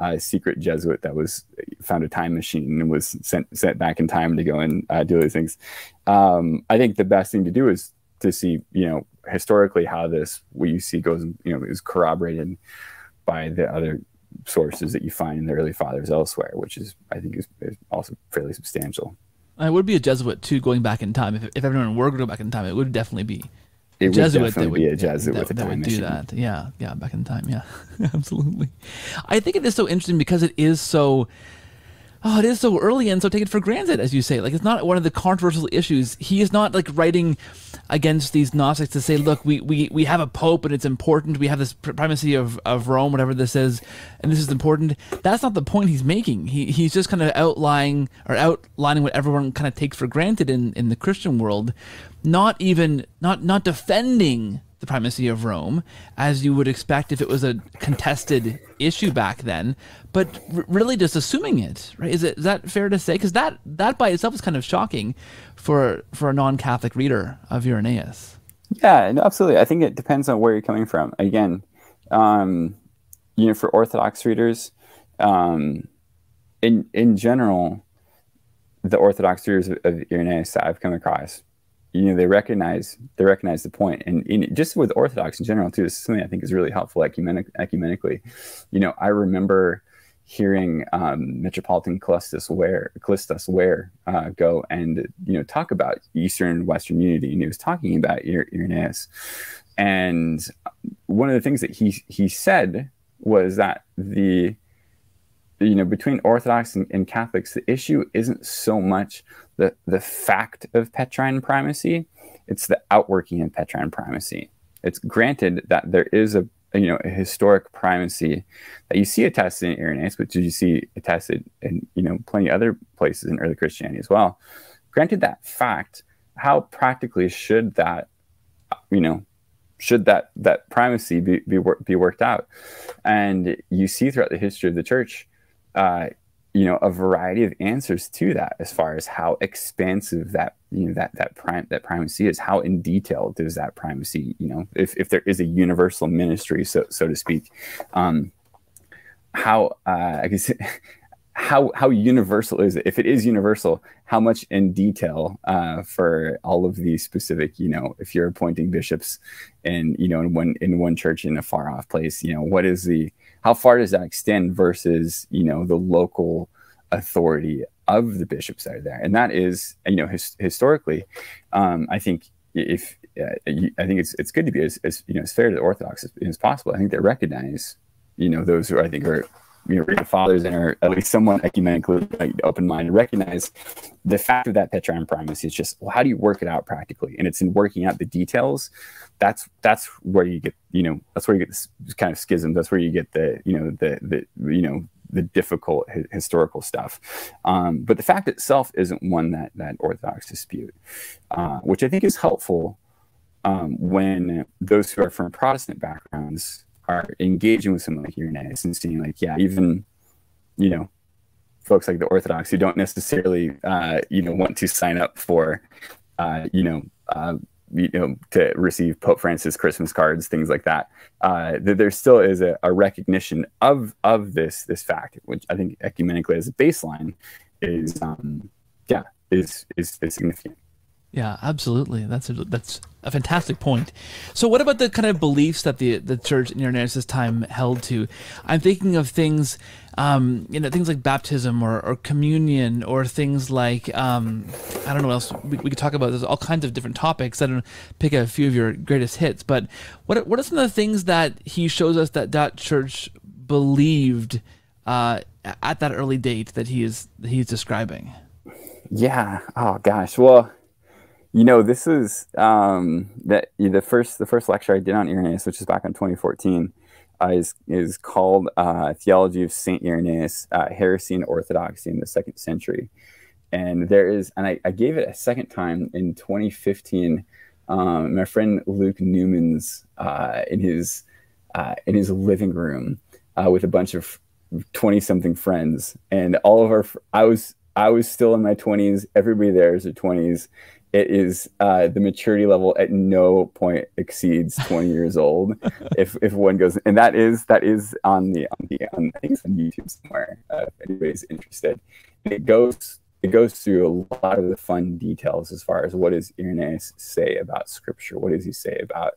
uh, secret Jesuit that was found a time machine and was sent sent back in time to go and uh, do these things? Um, I think the best thing to do is to see, you know, historically how this what you see goes, you know, is corroborated by the other sources that you find in the early fathers elsewhere, which is I think is, is also fairly substantial. I would be a Jesuit too, going back in time. If if everyone were to go back in time, it would definitely be. It Jesuit would definitely would, be a Jesuit that, with a that time would do machine. That. Yeah, yeah, back in time, yeah, absolutely. I think it is so interesting because it is so, oh, it is so early and so taken for granted, as you say. Like, it's not one of the controversial issues. He is not like writing against these Gnostics to say, look, we we we have a pope and it's important. We have this primacy of of Rome, whatever this is, and this is important. That's not the point he's making. He he's just kind of outlining or outlining what everyone kind of takes for granted in in the Christian world. Not even not not defending the primacy of Rome as you would expect if it was a contested issue back then, but r really just assuming it, right? Is it is that fair to say? Because that that by itself is kind of shocking for for a non-Catholic reader of Irenaeus. Yeah, no, absolutely. I think it depends on where you're coming from. Again, um, you know, for Orthodox readers, um, in in general, the Orthodox readers of, of Irenaeus that I've come across, you know, they recognize they recognize the point, and in, just with Orthodox in general too. This is something I think is really helpful ecumenic, ecumenically. You know, I remember hearing um, Metropolitan Callistus Ware, Callistus Ware uh, go and you know talk about Eastern and Western unity, and he was talking about Irenaeus. And one of the things that he he said was that the you know between Orthodox and, and Catholics, the issue isn't so much the the fact of Petrine primacy, it's the outworking of Petrine primacy. It's granted that there is a you know a historic primacy that you see attested in Irenaeus, but you see attested in you know plenty of other places in early Christianity as well. Granted that fact, how practically should that you know should that that primacy be be, wor be worked out? And you see throughout the history of the church, uh, you know, a variety of answers to that, as far as how expansive that you know that that prime that primacy is, how in detail does that primacy, you know, if if there is a universal ministry, so so to speak, um, how uh, I guess how how universal is it? If it is universal, how much in detail uh, for all of these specific, you know, if you're appointing bishops, and you know, in one in one church in a far off place, you know, what is the how far does that extend versus, you know, the local authority of the bishops that are there? And that is, you know, his, historically, um, I think if uh, I think it's it's good to be as, as you know as fair to the Orthodox as, as possible. I think they recognize, you know, those who I think are you know read the fathers and are at least somewhat ecumenically like, open-minded, recognize the fact of that Petrine primacy. It's just, well, how do you work it out practically? And it's in working out the details. That's that's where you get you know that's where you get this kind of schism. That's where you get the you know the the you know the difficult hi historical stuff. Um, but the fact itself isn't one that that Orthodox dispute, uh, which I think is helpful um, when those who are from Protestant backgrounds are engaging with someone like Irenaeus and seeing like, yeah, even you know. folks like the Orthodox who don't necessarily, uh, you know, want to sign up for, uh, you know, uh, you know, to receive Pope Francis Christmas cards, things like that. Uh, that there still is a, a recognition of of this this fact, which I think ecumenically is a baseline, is um, yeah is, is is significant. Yeah, absolutely. That's a, that's a fantastic point. So, what about the kind of beliefs that the the church in Irenaeus' time held to? I'm thinking of things, um, you know, things like baptism or, or communion, or things like um, I don't know what else we, we could talk about. There's all kinds of different topics. I don't know, pick a few of your greatest hits, but what what are some of the things that he shows us that that church believed uh, at that early date that he is that he's describing? Yeah. Oh gosh. Well, you know, this is um, that the first the first lecture I did on Irenaeus, which is back in twenty fourteen, uh, is is called uh, "Theology of Saint Irenaeus: uh, Heresy and Orthodoxy in the Second Century," and there is, and I, I gave it a second time in twenty fifteen. Um, my friend Luke Newman's uh, in his uh, in his living room uh, with a bunch of twenty-something friends, and all of our I was I was still in my twenties. Everybody there is in their twenties. It is uh, the maturity level at no point exceeds twenty years old. If if one goes, and that is that is on the on the on, I think it's on YouTube somewhere. Uh, if anybody's interested, and it goes it goes through a lot of the fun details as far as what does Irenaeus say about Scripture? What does he say about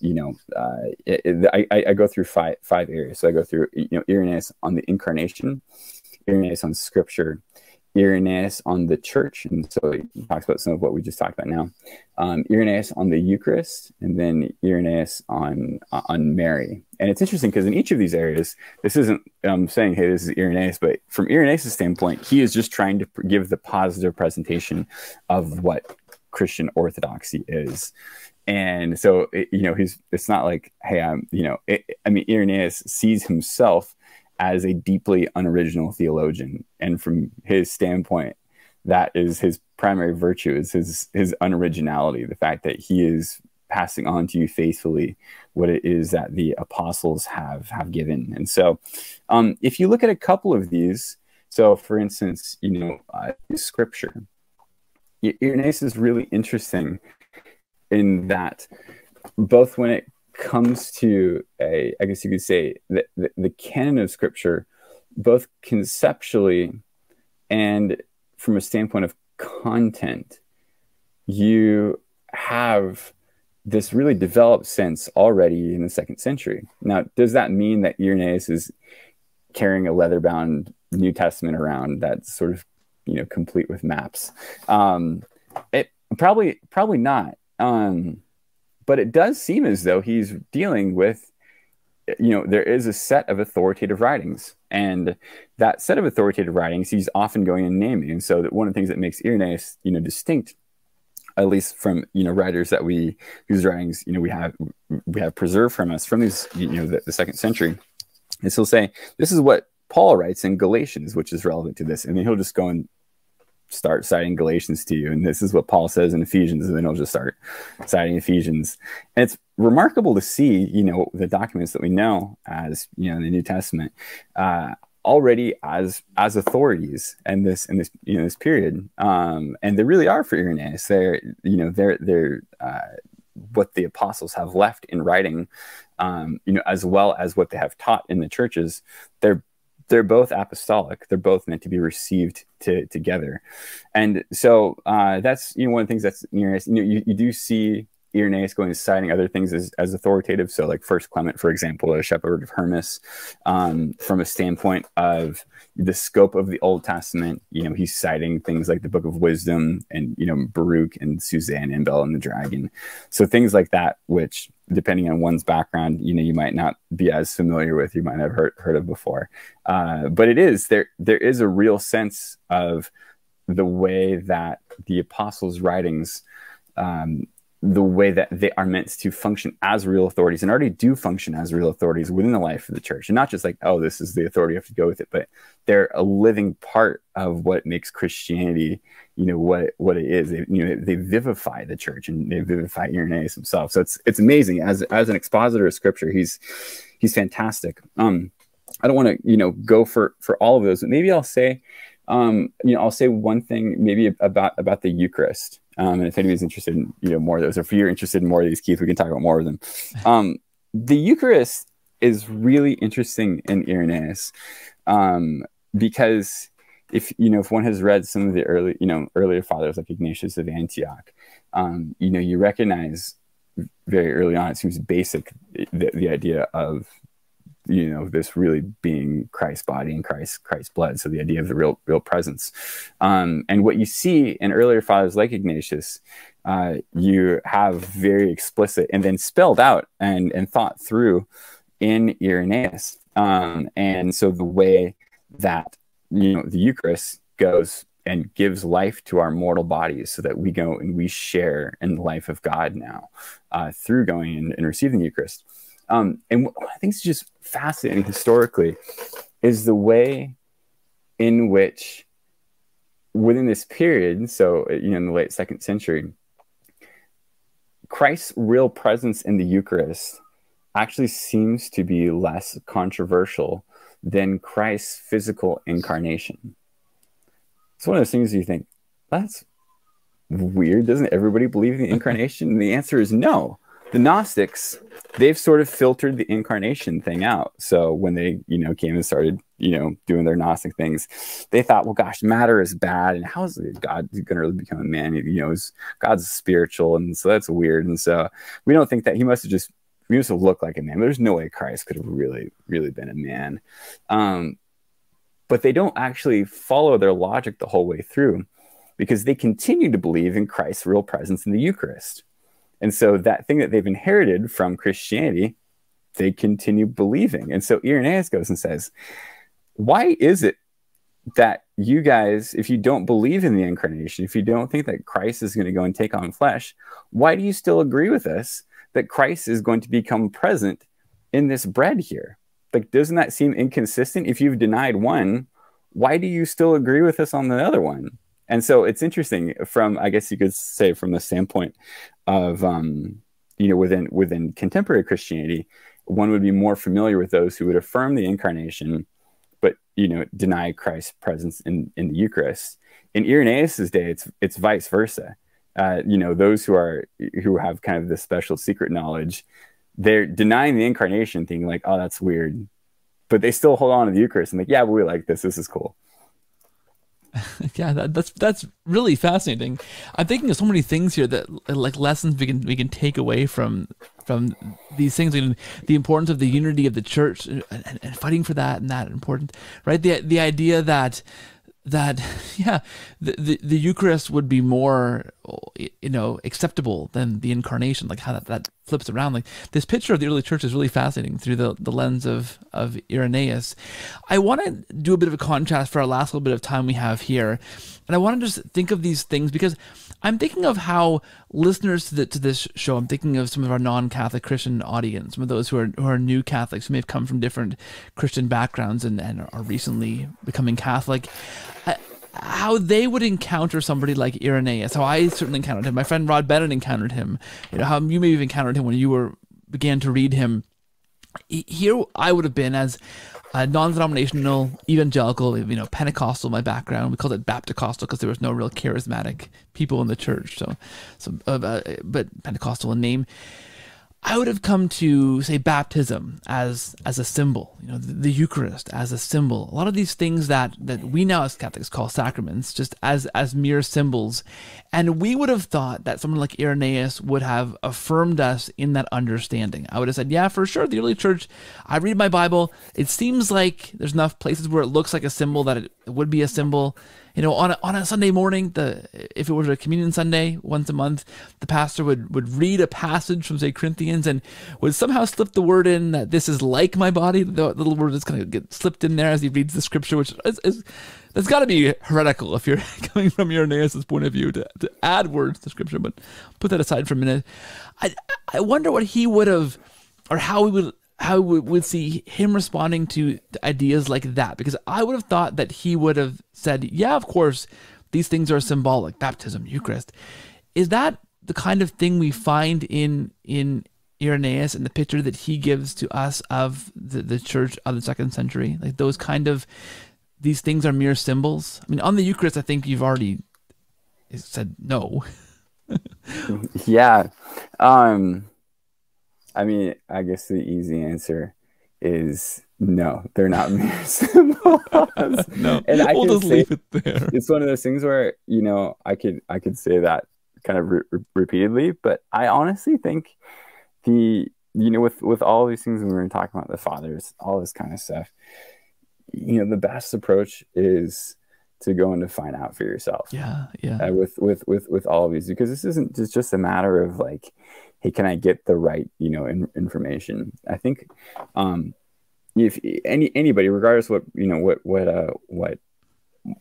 you know? Uh, it, it, I I go through five five areas. So I go through you know Irenaeus on the Incarnation, Irenaeus on Scripture, Irenaeus on the church, and so he talks about some of what we just talked about now. Um, Irenaeus on the Eucharist, and then Irenaeus on on Mary. And it's interesting because in each of these areas, this isn't um, saying, hey, this is Irenaeus, but from Irenaeus' standpoint, he is just trying to give the positive presentation of what Christian orthodoxy is. And so, it, you know, he's it's not like, hey, I'm, you know, it, I mean, Irenaeus sees himself as a deeply unoriginal theologian, and from his standpoint, that is his primary virtue, is his his unoriginality, the fact that he is passing on to you faithfully what it is that the apostles have have given. And so um if you look at a couple of these, so for instance, you know uh, Scripture, Irenaeus is really interesting in that both when it comes to a, I guess you could say, the, the, the canon of Scripture, both conceptually and from a standpoint of content, you have this really developed sense already in the second century. Now, does that mean that Irenaeus is carrying a leather-bound New Testament around that's sort of, you know, complete with maps? Um, it probably, probably not. Um, But it does seem as though he's dealing with, you know, there is a set of authoritative writings. And that set of authoritative writings, he's often going and naming. And so that one of the things that makes Irenaeus, you know, distinct, at least from, you know, writers that we, whose writings, you know, we have, we have preserved from us from these, you know, the, the second century, is he'll say, this is what Paul writes in Galatians, which is relevant to this. And then he'll just go and start citing Galatians to you, and this is what Paul says in Ephesians, and then he'll just start citing Ephesians. And it's remarkable to see, you know, the documents that we know as, you know, the New Testament uh, already as as authorities in this in this you know this period, um, and they really are for Irenaeus. They're you know they're they're uh, what the apostles have left in writing, um, you know, as well as what they have taught in the churches. They're They're both apostolic. They're both meant to be received to, together. And so uh, that's, you know, one of the things that's Irenaeus. You know, you, you do see Irenaeus going and citing other things as, as authoritative. So like First Clement, for example, or Shepherd of Hermas, um, from a standpoint of the scope of the Old Testament, you know, he's citing things like the Book of Wisdom and, you know, Baruch and Suzanne and Bel and the Dragon. So things like that, which depending on one's background, you know, you might not be as familiar with, you might have heard, heard of before. Uh, but it is, there, there is a real sense of the way that the apostles' writings, um, the way that they are meant to function as real authorities, and already do function as real authorities within the life of the church. And not just like, oh, this is the authority, I have to go with it, but they're a living part of what makes Christianity, you know, what, what it is. They, you know, they vivify the church, and they vivify Irenaeus himself. So it's, it's amazing as, as an expositor of Scripture. He's, he's fantastic. Um, I don't want to, you know, go for, for all of those, but maybe I'll say, um, you know, I'll say one thing maybe about, about the Eucharist. Um, and if anybody's interested in you know more of those, or if you're interested in more of these, Keith, we can talk about more of them. Um, the Eucharist is really interesting in Irenaeus um, because if, you know, if one has read some of the early, you know, earlier fathers like Ignatius of Antioch, um, you know, you recognize very early on, it seems basic, the, the idea of, you know, this really being Christ's body and Christ's, Christ's blood. So the idea of the real, real presence. Um, and what you see in earlier fathers like Ignatius, uh, you have very explicit and then spelled out and, and thought through in Irenaeus. Um, and so the way that, you know, the Eucharist goes and gives life to our mortal bodies so that we go and we share in the life of God now uh, through going and, and receiving the Eucharist. Um, and what I think is just fascinating historically is the way in which within this period, so you know, in the late second century, Christ's real presence in the Eucharist actually seems to be less controversial than Christ's physical incarnation. It's one of those things you think, that's weird. Doesn't everybody believe in the incarnation? And the answer is no. The Gnostics, they've sort of filtered the incarnation thing out. So when they, you know, came and started, you know, doing their Gnostic things, they thought, well, gosh, matter is bad. And how is God going to really become a man? You know, God's spiritual. And so that's weird. And so we don't think that he must have just, he must have looked like a man. But there's no way Christ could have really, really been a man. Um, but they don't actually follow their logic the whole way through because they continue to believe in Christ's real presence in the Eucharist. And so that thing that they've inherited from Christianity, they continue believing. And so Irenaeus goes and says, why is it that you guys, if you don't believe in the incarnation, if you don't think that Christ is going to go and take on flesh, why do you still agree with us that Christ is going to become present in this bread here? Like, doesn't that seem inconsistent? If you've denied one, why do you still agree with us on the other one? And so it's interesting from, I guess you could say, from the standpoint of, um, you know, within, within contemporary Christianity, one would be more familiar with those who would affirm the incarnation, but, you know, deny Christ's presence in, in the Eucharist. In Irenaeus's day, it's, it's vice versa. Uh, you know, those who are, who have kind of this special secret knowledge, they're denying the incarnation, thinking like, oh, that's weird. But they still hold on to the Eucharist and like, yeah, but we like this. This is cool. Yeah, that, that's that's really fascinating. I'm thinking of so many things here that, like, lessons we can we can take away from from these things. I mean, the importance of the unity of the church and, and, and fighting for that, and that important, right? The the idea that that yeah, the, the the Eucharist would be more, you know, acceptable than the incarnation. Like how that that flips around. Like this picture of the early church is really fascinating through the the lens of of Irenaeus. I want to do a bit of a contrast for our last little bit of time we have here, and I want to just think of these things because I'm thinking of how listeners to, the, to this show. I'm thinking of some of our non-Catholic Christian audience, some of those who are who are new Catholics who may have come from different Christian backgrounds and and are recently becoming Catholic. I, how they would encounter somebody like Irenaeus, how I certainly encountered him. My friend Rod Bennett encountered him. You know, how you may have encountered him when you were began to read him. Here I would have been as a non-denominational, evangelical, you know, Pentecostal, my background. We called it Bapticostal because there was no real charismatic people in the church. So, so uh, but Pentecostal in name. I would have come to, say, baptism as as a symbol, you know, the, the Eucharist as a symbol. A lot of these things that that we now as Catholics call sacraments, just as as mere symbols, and we would have thought that someone like Irenaeus would have affirmed us in that understanding. I would have said, yeah, for sure, the early church. I read my Bible. It seems like there's enough places where it looks like a symbol that it, it would be a symbol. You know, on a, on a Sunday morning, the if it was a communion Sunday once a month, the pastor would would read a passage from, say, Corinthians, and would somehow slip the word in that this is like my body. The little word that's going to get slipped in there as he reads the scripture, which is, is that's got to be heretical if you're coming from Irenaeus's point of view to to add words to scripture. But put that aside for a minute. I I wonder what he would have, or how we would. How we would see him responding to ideas like that, because I would have thought that he would have said, yeah, of course, these things are symbolic, baptism, Eucharist. Is that the kind of thing we find in in Irenaeus and the picture that he gives to us of the, the church of the second century? Like those kind of, these things are mere symbols? I mean, on the Eucharist, I think you've already said no. Yeah. Um... I mean, I guess the easy answer is No, they're not mere symbols. No, and I we'll just say, leave it there. It's one of those things where, you know, I could I could say that kind of re repeatedly, but I honestly think the, you know, with with all these things when we were talking about the fathers, all this kind of stuff, you know, the best approach is to go and to find out for yourself. Yeah, yeah. Uh, with with with with all of these, because this isn't just just a matter of like, hey, can I get the right, you know, in, information? I think. Um, If any anybody, regardless what you know, what what uh what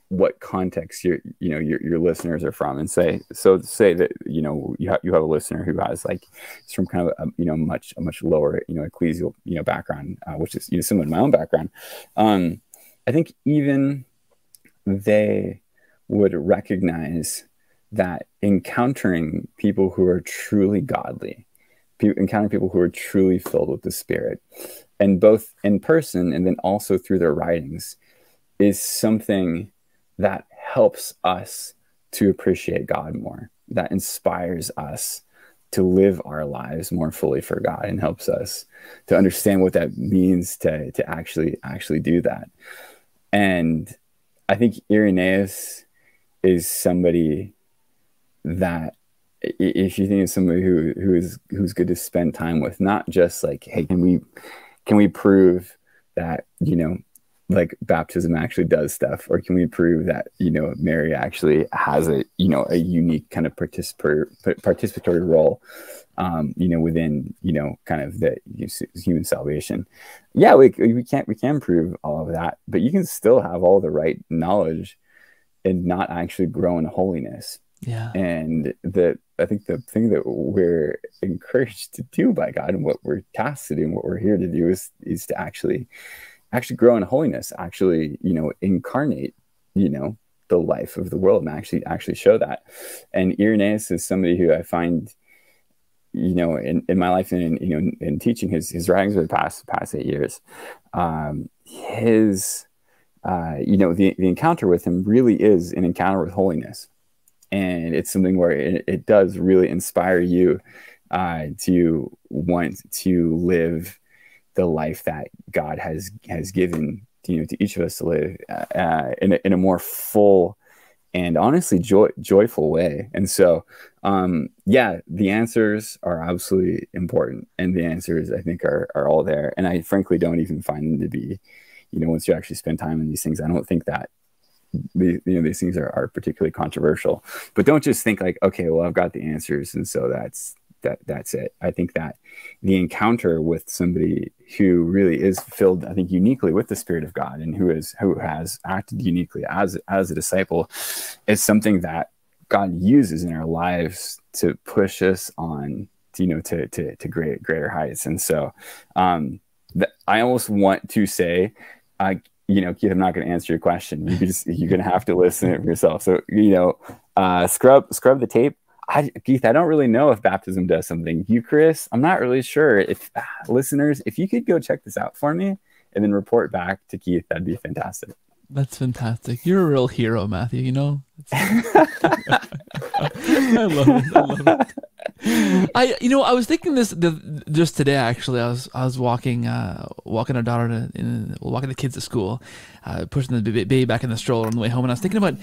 what context your you know your your listeners are from, and say so say that you know you have you have a listener who has like it's from kind of a, you know much a much lower you know ecclesial you know background, uh, which is you know similar to my own background. Um, I think even they would recognize that encountering people who are truly godly, pe encountering people who are truly filled with the Spirit, and both in person and then also through their writings, is something that helps us to appreciate God more, that inspires us to live our lives more fully for God, and helps us to understand what that means to, to actually actually do that. And I think Irenaeus is somebody that, if you think of somebody who, who is, who's good to spend time with, not just like, hey, can we... Can we prove that, you know, like baptism actually does stuff? Or can we prove that, you know, Mary actually has a, you know, a unique kind of participatory, participatory role, um, you know, within, you know, kind of the human salvation? Yeah, we, we can't, we can prove all of that, but you can still have all the right knowledge and not actually grow in holiness. Yeah. And the, I think the thing that we're encouraged to do by God, and what we're tasked to do, and what we're here to do, is, is to actually, actually grow in holiness, actually, you know, incarnate, you know, the life of the world, and actually, actually show that. And Irenaeus is somebody who I find, you know, in, in my life, and in, you know, in, in teaching his, his writings over the past, past eight years, um, his, uh, you know, the, the encounter with him really is an encounter with holiness. And it's something where it, it does really inspire you uh, to want to live the life that God has has given you know to each of us to live uh, in a, in a more full and honestly joy, joyful way. And so, um, yeah, the answers are absolutely important, and the answers I think are are all there. And I frankly don't even find them to be, you know, once you actually spend time in these things, I don't think that. The, you know, these things are, are particularly controversial, but don't just think like, okay, well, I've got the answers, and so that's that that's it. I think that the encounter with somebody who really is filled, I think, uniquely with the Spirit of God, and who is who has acted uniquely as as a disciple, is something that God uses in our lives to push us on, to, you know, to to to great, greater heights. And so, um, the, I almost want to say, uh, you know, Keith, I'm not going to answer your question. You just, you're going to have to listen to it for yourself. So, you know, uh, scrub, scrub the tape. I, Keith, I don't really know if baptism does something. Eucharist, I'm not really sure. If uh, listeners, if you could go check this out for me and then report back to Keith, that'd be fantastic. That's fantastic. You're a real hero, Matthew, you know? I love it. I love it. I, you know, I was thinking this the, just today, actually. I was, I was walking, uh, walking our daughter to, in, walking the kids to school, uh, pushing the baby back in the stroller on the way home. And I was thinking about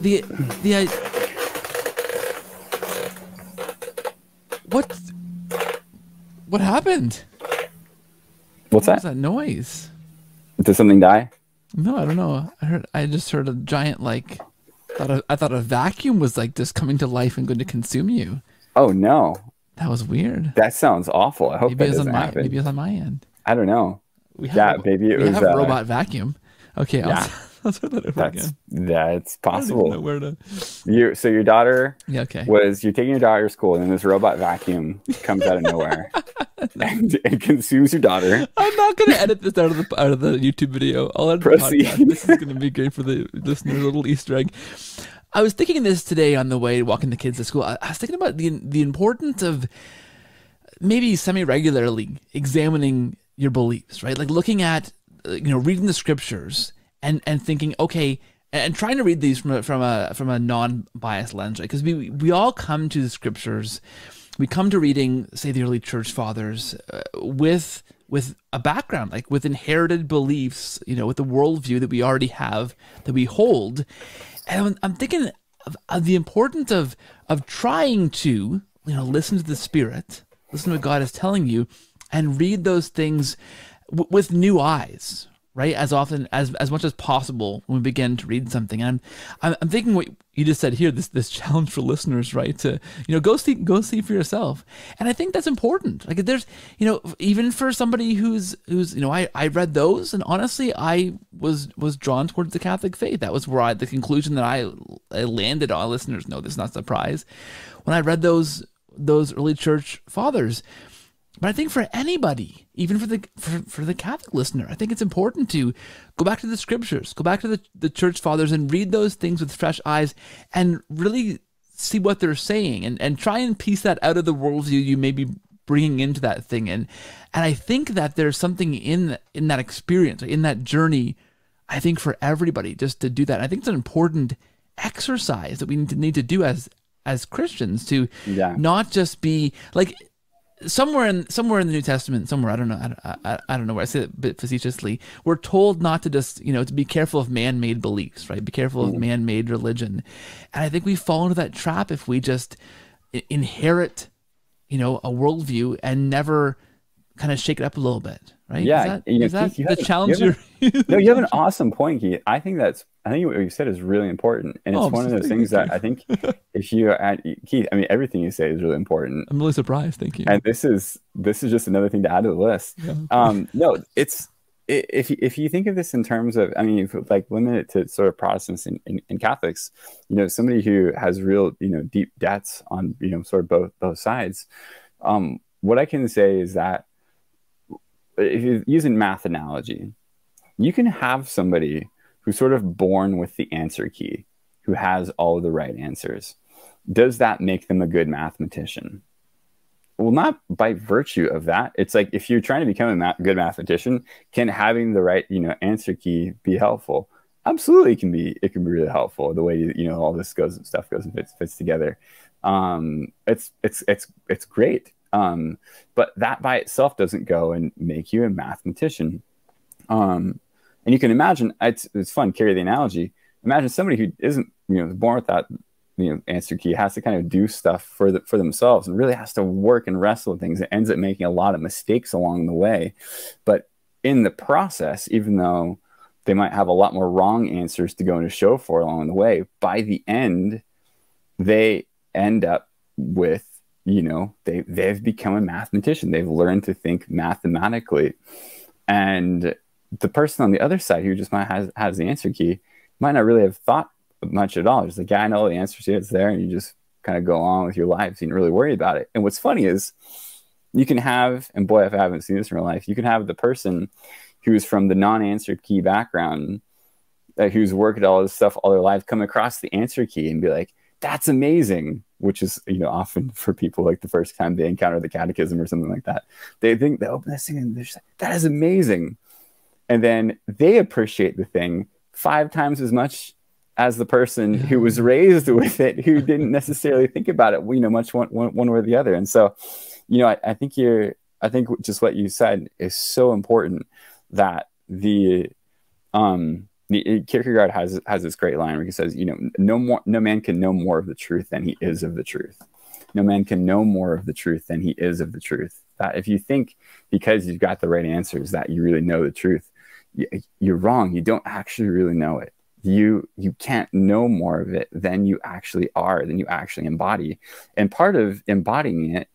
the, the, I, what, what happened? What's what that? Was that noise? Did something die? No, I don't know. I heard. I just heard a giant, like, thought a, I thought a vacuum was like just coming to life and going to consume you. Oh no, that was weird. That sounds awful. I hope maybe that it was doesn't on my, happen. Maybe it was on my end. I don't know. We have yeah, a, maybe it we was have a uh, robot vacuum. Okay, yeah. I'll, I'll start that over that's, again. That's possible. I don't even know where to... You so your daughter? Yeah, okay. Was you're taking your daughter to school, and then this robot vacuum comes out of nowhere. And it consumes your daughter. I'm not going to edit this out of the out of the YouTube video. I'll edit Proceed. The podcast. This is going to be great for the listeners. Little Easter egg. I was thinking this today on the way walking the kids to school. I, I was thinking about the the importance of maybe semi-regularly examining your beliefs, right? Like looking at, you know, reading the scriptures and and thinking, okay, and trying to read these from a, from a from a non-biased lens, right? Because we we all come to the scriptures. We come to reading, say, the early church fathers uh, with with a background, like with inherited beliefs, you know, with the worldview that we already have, that we hold. And I'm, I'm thinking of, of the importance of, of trying to, you know, listen to the Spirit, listen to what God is telling you, and read those things w with new eyes, right? As often, as, as much as possible when we begin to read something. And I'm, I'm thinking what you just said here, this, this challenge for listeners, right? To, you know, go see, go see for yourself. And I think that's important. Like there's, you know, even for somebody who's, who's, you know, I, I read those and honestly, I was, was drawn towards the Catholic faith. That was where I, the conclusion that I, I landed on. Listeners know this, not a surprise, when I read those, those early church fathers. But I think for anybody, even for the for, for the Catholic listener, I think it's important to go back to the scriptures, go back to the, the church fathers and read those things with fresh eyes and really see what they're saying and, and try and piece that out of the worldview you may be bringing into that thing. And, and I think that there's something in, in that experience, in that journey, I think for everybody just to do that. And I think it's an important exercise that we need to, need to do as, as Christians to yeah. not just be like... Somewhere in somewhere in the New Testament, somewhere I don't know, I don't, I, I don't know where I say it, but facetiously, we're told not to just you know to be careful of man-made beliefs, right? Be careful of man-made religion, and I think we fall into that trap if we just inherit, you know, a worldview and never kind of shake it up a little bit, right? Yeah, is that, you know, is that you the have, challenge? You have an, no, you have an awesome point, Keith. I think that's I think what you said is really important, and it's oh, one of those things that I think if you add, Keith, I mean, everything you say is really important. I'm really surprised, thank you. And this is this is just another thing to add to the list. Yeah. Um, no, it's it, if if you think of this in terms of, I mean, if, like limit it to sort of Protestants and, and, and Catholics. You know, somebody who has real, you know, deep debts on, you know, sort of both both sides. Um, what I can say is that if you're using math analogy, you can have somebody who's sort of born with the answer key, who has all of the right answers. Does that make them a good mathematician? Well, not by virtue of that. It's like if you're trying to become a ma good mathematician, can having the right, you know, answer key be helpful? Absolutely, it can be. It can be really helpful. The way you, you know all this goes, stuff goes and fits, fits together. Um, it's it's it's it's great. Um, but that by itself doesn't go and make you a mathematician. Um, And you can imagine, it's, it's fun, carry the analogy. Imagine somebody who isn't, you know, born with that, you know, answer key, has to kind of do stuff for, the, for themselves and really has to work and wrestle with things. It ends up making a lot of mistakes along the way. But in the process, even though they might have a lot more wrong answers to go into show for along the way, by the end, they end up with, you know, they, they've become a mathematician. They've learned to think mathematically. And the person on the other side who just might has, has the answer key might not really have thought much at all. Just like, yeah, I know the answer to it's there, and you just kind of go on with your life. So you don't really worry about it. And what's funny is you can have, and boy, if I haven't seen this in real life, you can have the person who's from the non-answer key background, uh, who's worked at all this stuff all their life, come across the answer key and be like, that's amazing, which is, you know, often for people like the first time they encounter the catechism or something like that. They think they open this thing and they're just like, that is amazing. And then they appreciate the thing five times as much as the person who was raised with it, who didn't necessarily think about it, you know, much one, one, one way or the other. And so, you know, I, I think you're, I think just what you said is so important, that the, um, the Kierkegaard has, has this great line where he says, you know, no more, no man can know more of the truth than he is of the truth. No man can know more of the truth than he is of the truth. That if you think because you've got the right answers that you really know the truth, you're wrong. You don't actually really know it. You you can't know more of it than you actually are, than you actually embody. And part of embodying it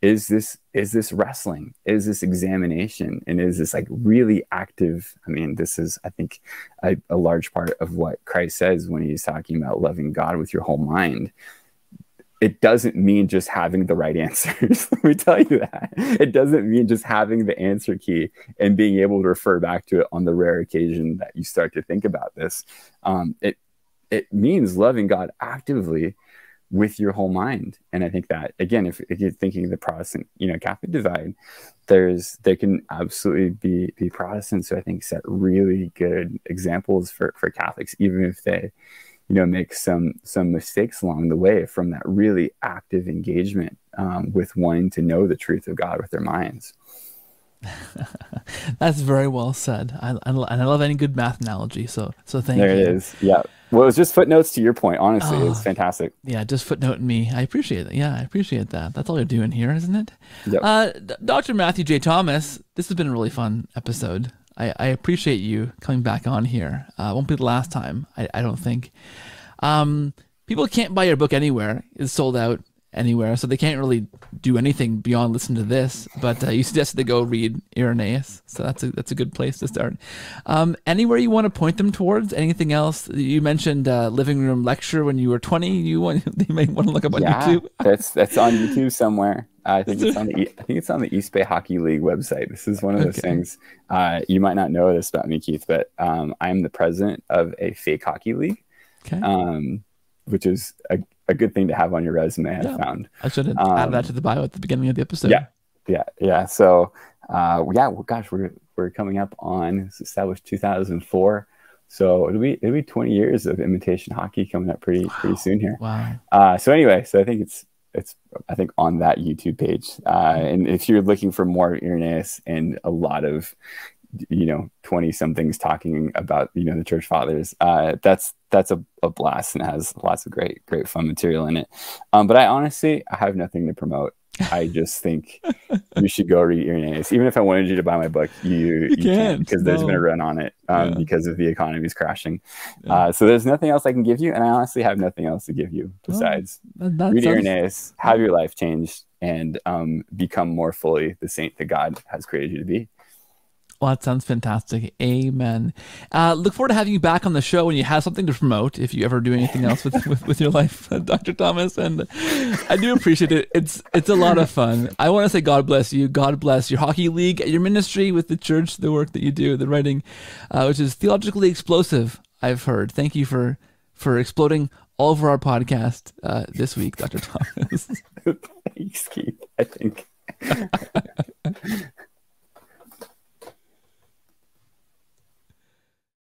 is this is this wrestling, is this examination, and is this like really active. I mean, this is I think a, a large part of what Christ says when he's talking about loving God with your whole mind. It doesn't mean just having the right answers. Let me tell you that. It doesn't mean just having the answer key and being able to refer back to it on the rare occasion that you start to think about this. Um, it, it means loving God actively with your whole mind. And I think that, again, if, if you're thinking of the Protestant, you know, Catholic divide, there's, there can absolutely be, be Protestants who I think set really good examples for, for Catholics, even if they, you know, make some some mistakes along the way from that really active engagement um, with wanting to know the truth of God with their minds. That's very well said. I, I and I love any good math analogy. So so thank you. There it is. Yeah. Well, it was just footnotes to your point. Honestly, oh, it's fantastic. Yeah, just footnoting me. I appreciate it. Yeah, I appreciate that. That's all you're doing here, isn't it? Yep. Uh, Doctor Matthew J. Thomas, this has been a really fun episode. I, I appreciate you coming back on here. Uh, won't be the last time, I, I don't think. Um, people can't buy your book anywhere. It's sold out anywhere, so they can't really do anything beyond listen to this. But uh, you suggested they go read Irenaeus, so that's a that's a good place to start. Um, anywhere you want to point them towards? Anything else? You mentioned uh, living room lecture when you were twenty. You want they may want to look up on yeah, YouTube. that's that's on YouTube somewhere. Uh, I think it's on the I think it's on the East Bay Hockey League website. This is one of those okay. things uh, you might not know this about me, Keith, but um, I am the president of a fake hockey league, okay. um, which is a a good thing to have on your resume, yeah, I found. I should have um, added that to the bio at the beginning of the episode. Yeah, yeah, yeah. So, uh, yeah, well, gosh, we're, we're coming up on, it's established two thousand four. So it'll be, it'll be twenty years of imitation hockey coming up pretty, wow. pretty soon here. Wow. Uh, so anyway, so I think it's, it's, I think on that YouTube page. Uh, and if you're looking for more of Irenaeus and a lot of, you know, twenty somethings talking about, you know, the church fathers, uh, that's, that's a, a blast, and has lots of great, great fun material in it. Um, but I honestly, I have nothing to promote. I just think you should go read Irenaeus. Even if I wanted you to buy my book, you, you, you can't, because no. there's been a run on it um, yeah. because of the economy's crashing. Yeah. Uh, so there's nothing else I can give you. And I honestly have nothing else to give you besides oh, that, that read sounds... Irenaeus, have your life changed, and um, become more fully the saint that God has created you to be. Well, that sounds fantastic. Amen. Uh, look forward to having you back on the show when you have something to promote, if you ever do anything else with, with, with your life, Doctor Thomas. And I do appreciate it. It's it's a lot of fun. I want to say God bless you. God bless your hockey league, your ministry with the church, the work that you do, the writing, uh, which is theologically explosive, I've heard. Thank you for, for exploding all over our podcast uh, this week, Doctor Thomas. Thanks, Keith, I think.